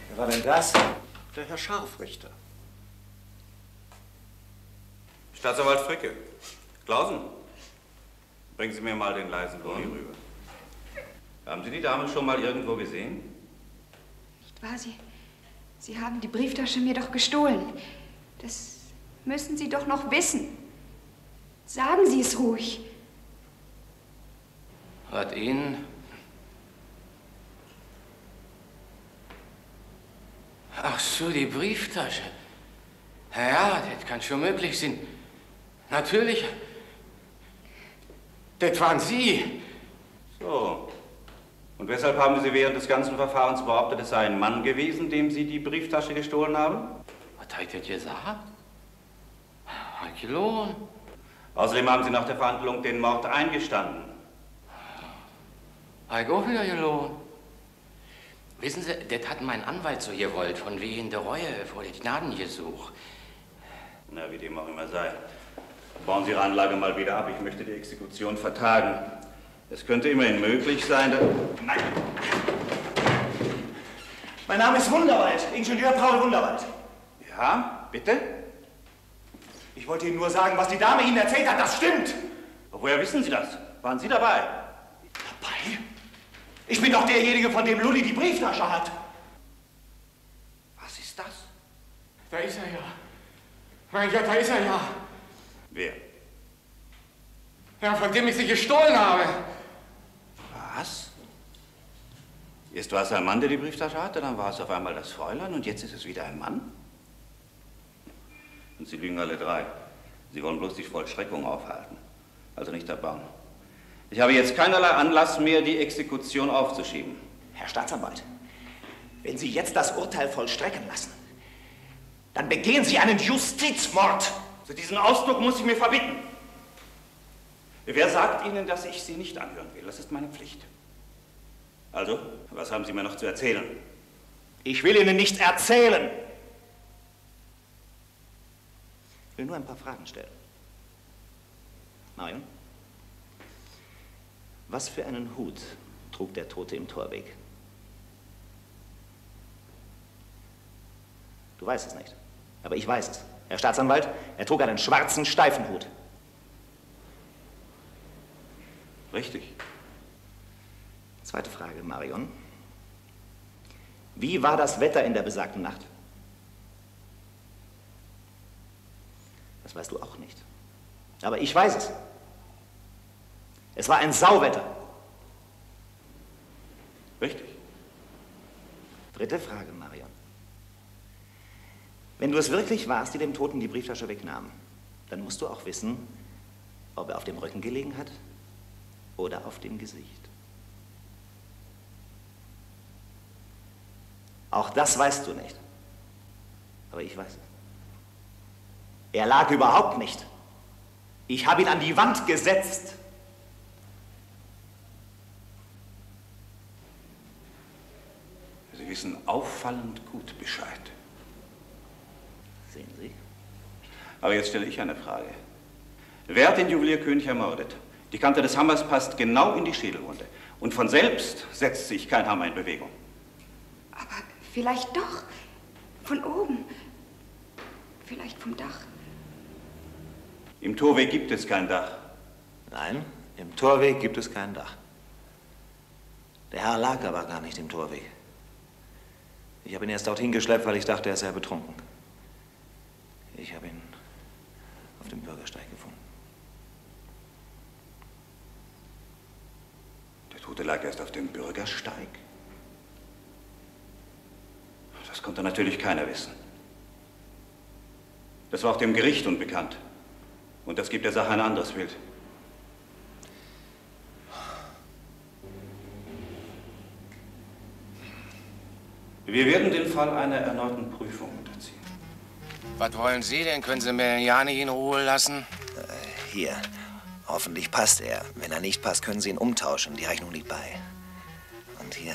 Wer war denn das? Der Herr Scharfrichter. Staatsanwalt Fricke. Klausen, bringen Sie mir mal den leisen Lulli rüber. Haben Sie die Dame schon mal irgendwo gesehen? Nicht wahr, Sie, Sie haben die Brieftasche mir doch gestohlen. Das müssen Sie doch noch wissen. Sagen Sie es ruhig. Hat Ihnen... Ach so, die Brieftasche. Na ja, das kann schon möglich sein. Natürlich. Das waren Sie. So. Und weshalb haben Sie während des ganzen Verfahrens behauptet, es sei ein Mann gewesen, dem Sie die Brieftasche gestohlen haben? Was hat er gesagt? Ein Kilo. Außerdem haben Sie nach der Verhandlung den Mord eingestanden. Ich auch wieder gelogen. Wissen Sie, das hat mein Anwalt so gewollt, von wegen der Reue vor dem Gnadengesuch. Na, wie dem auch immer sei. Bauen Sie Ihre Anlage mal wieder ab. Ich möchte die Exekution vertagen. Es könnte immerhin möglich sein, dass... Nein! Mein Name ist Wunderwald, Ingenieur Paul Wunderwald. Ja, bitte? Ich wollte Ihnen nur sagen, was die Dame Ihnen erzählt hat, das stimmt! Woher wissen Sie das? Waren Sie dabei? Dabei? Ich bin doch derjenige, von dem Lulli die Brieftasche hat! Was ist das? Da ist er ja. Mein Gott, da ist er ja. Wer? Ja, von dem ich sie gestohlen habe. Was? Erst war es ein Mann, der die Brieftasche hatte, dann war es auf einmal das Fräulein und jetzt ist es wieder ein Mann? Und Sie lügen alle drei. Sie wollen bloß die Vollstreckung aufhalten. Also nicht erbarmen. Ich habe jetzt keinerlei Anlass mehr, die Exekution aufzuschieben. Herr Staatsanwalt, Wenn Sie jetzt das Urteil vollstrecken lassen, dann begehen Sie einen Justizmord. So diesen Ausdruck muss ich mir verbitten. Wer sagt Ihnen, dass ich Sie nicht anhören will? Das ist meine Pflicht. Also, was haben Sie mir noch zu erzählen? Ich will Ihnen nichts erzählen. Ich will nur ein paar Fragen stellen. Marion, was für einen Hut trug der Tote im Torweg? Du weißt es nicht, aber ich weiß es. Herr Staatsanwalt, er trug einen schwarzen Steifenhut. Richtig. Zweite Frage, Marion. Wie war das Wetter in der besagten Nacht? Das weißt du auch nicht. Aber ich weiß es. Es war ein Sauwetter. Richtig. Dritte Frage, Marion. Wenn du es wirklich warst, die dem Toten die Brieftasche wegnahm, dann musst du auch wissen, ob er auf dem Rücken gelegen hat oder auf dem Gesicht. Auch das weißt du nicht. Aber ich weiß es. Er lag überhaupt nicht. Ich habe ihn an die Wand gesetzt. Sie wissen auffallend gut Bescheid. Sehen Sie? Aber jetzt stelle ich eine Frage. Wer hat den Juwelier König ermordet? Die Kante des Hammers passt genau in die Schädelwunde. Und von selbst setzt sich kein Hammer in Bewegung. Aber vielleicht doch. Von oben. Vielleicht vom Dach. Im Torweg gibt es kein Dach. Nein, im Torweg gibt es kein Dach. Der Herr lag aber gar nicht im Torweg. Ich habe ihn erst dorthin geschleppt, weil ich dachte, er sei betrunken. Ich habe ihn auf dem Bürgersteig gefunden. Der Tote lag erst auf dem Bürgersteig? Das konnte natürlich keiner wissen. Das war auch dem Gericht unbekannt. Und das gibt der Sache ein anderes Bild. Wir werden den Fall einer erneuten Prüfung unterziehen. Was wollen Sie denn? Können Sie Meliani in Ruhe lassen? Äh, hier. Hoffentlich passt er. Wenn er nicht passt, können Sie ihn umtauschen. Die Rechnung liegt bei. Und hier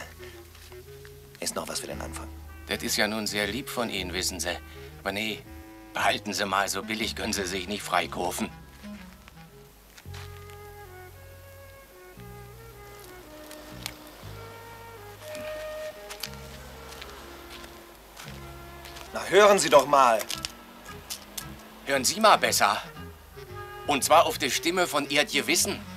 ist noch was für den Anfang. Das ist ja nun sehr lieb von Ihnen, wissen Sie. Aber nee, behalten Sie mal, so billig können Sie sich nicht freikaufen. Na, hören Sie doch mal. Hören Sie mal besser. Und zwar auf die Stimme von Ihr Gewissen.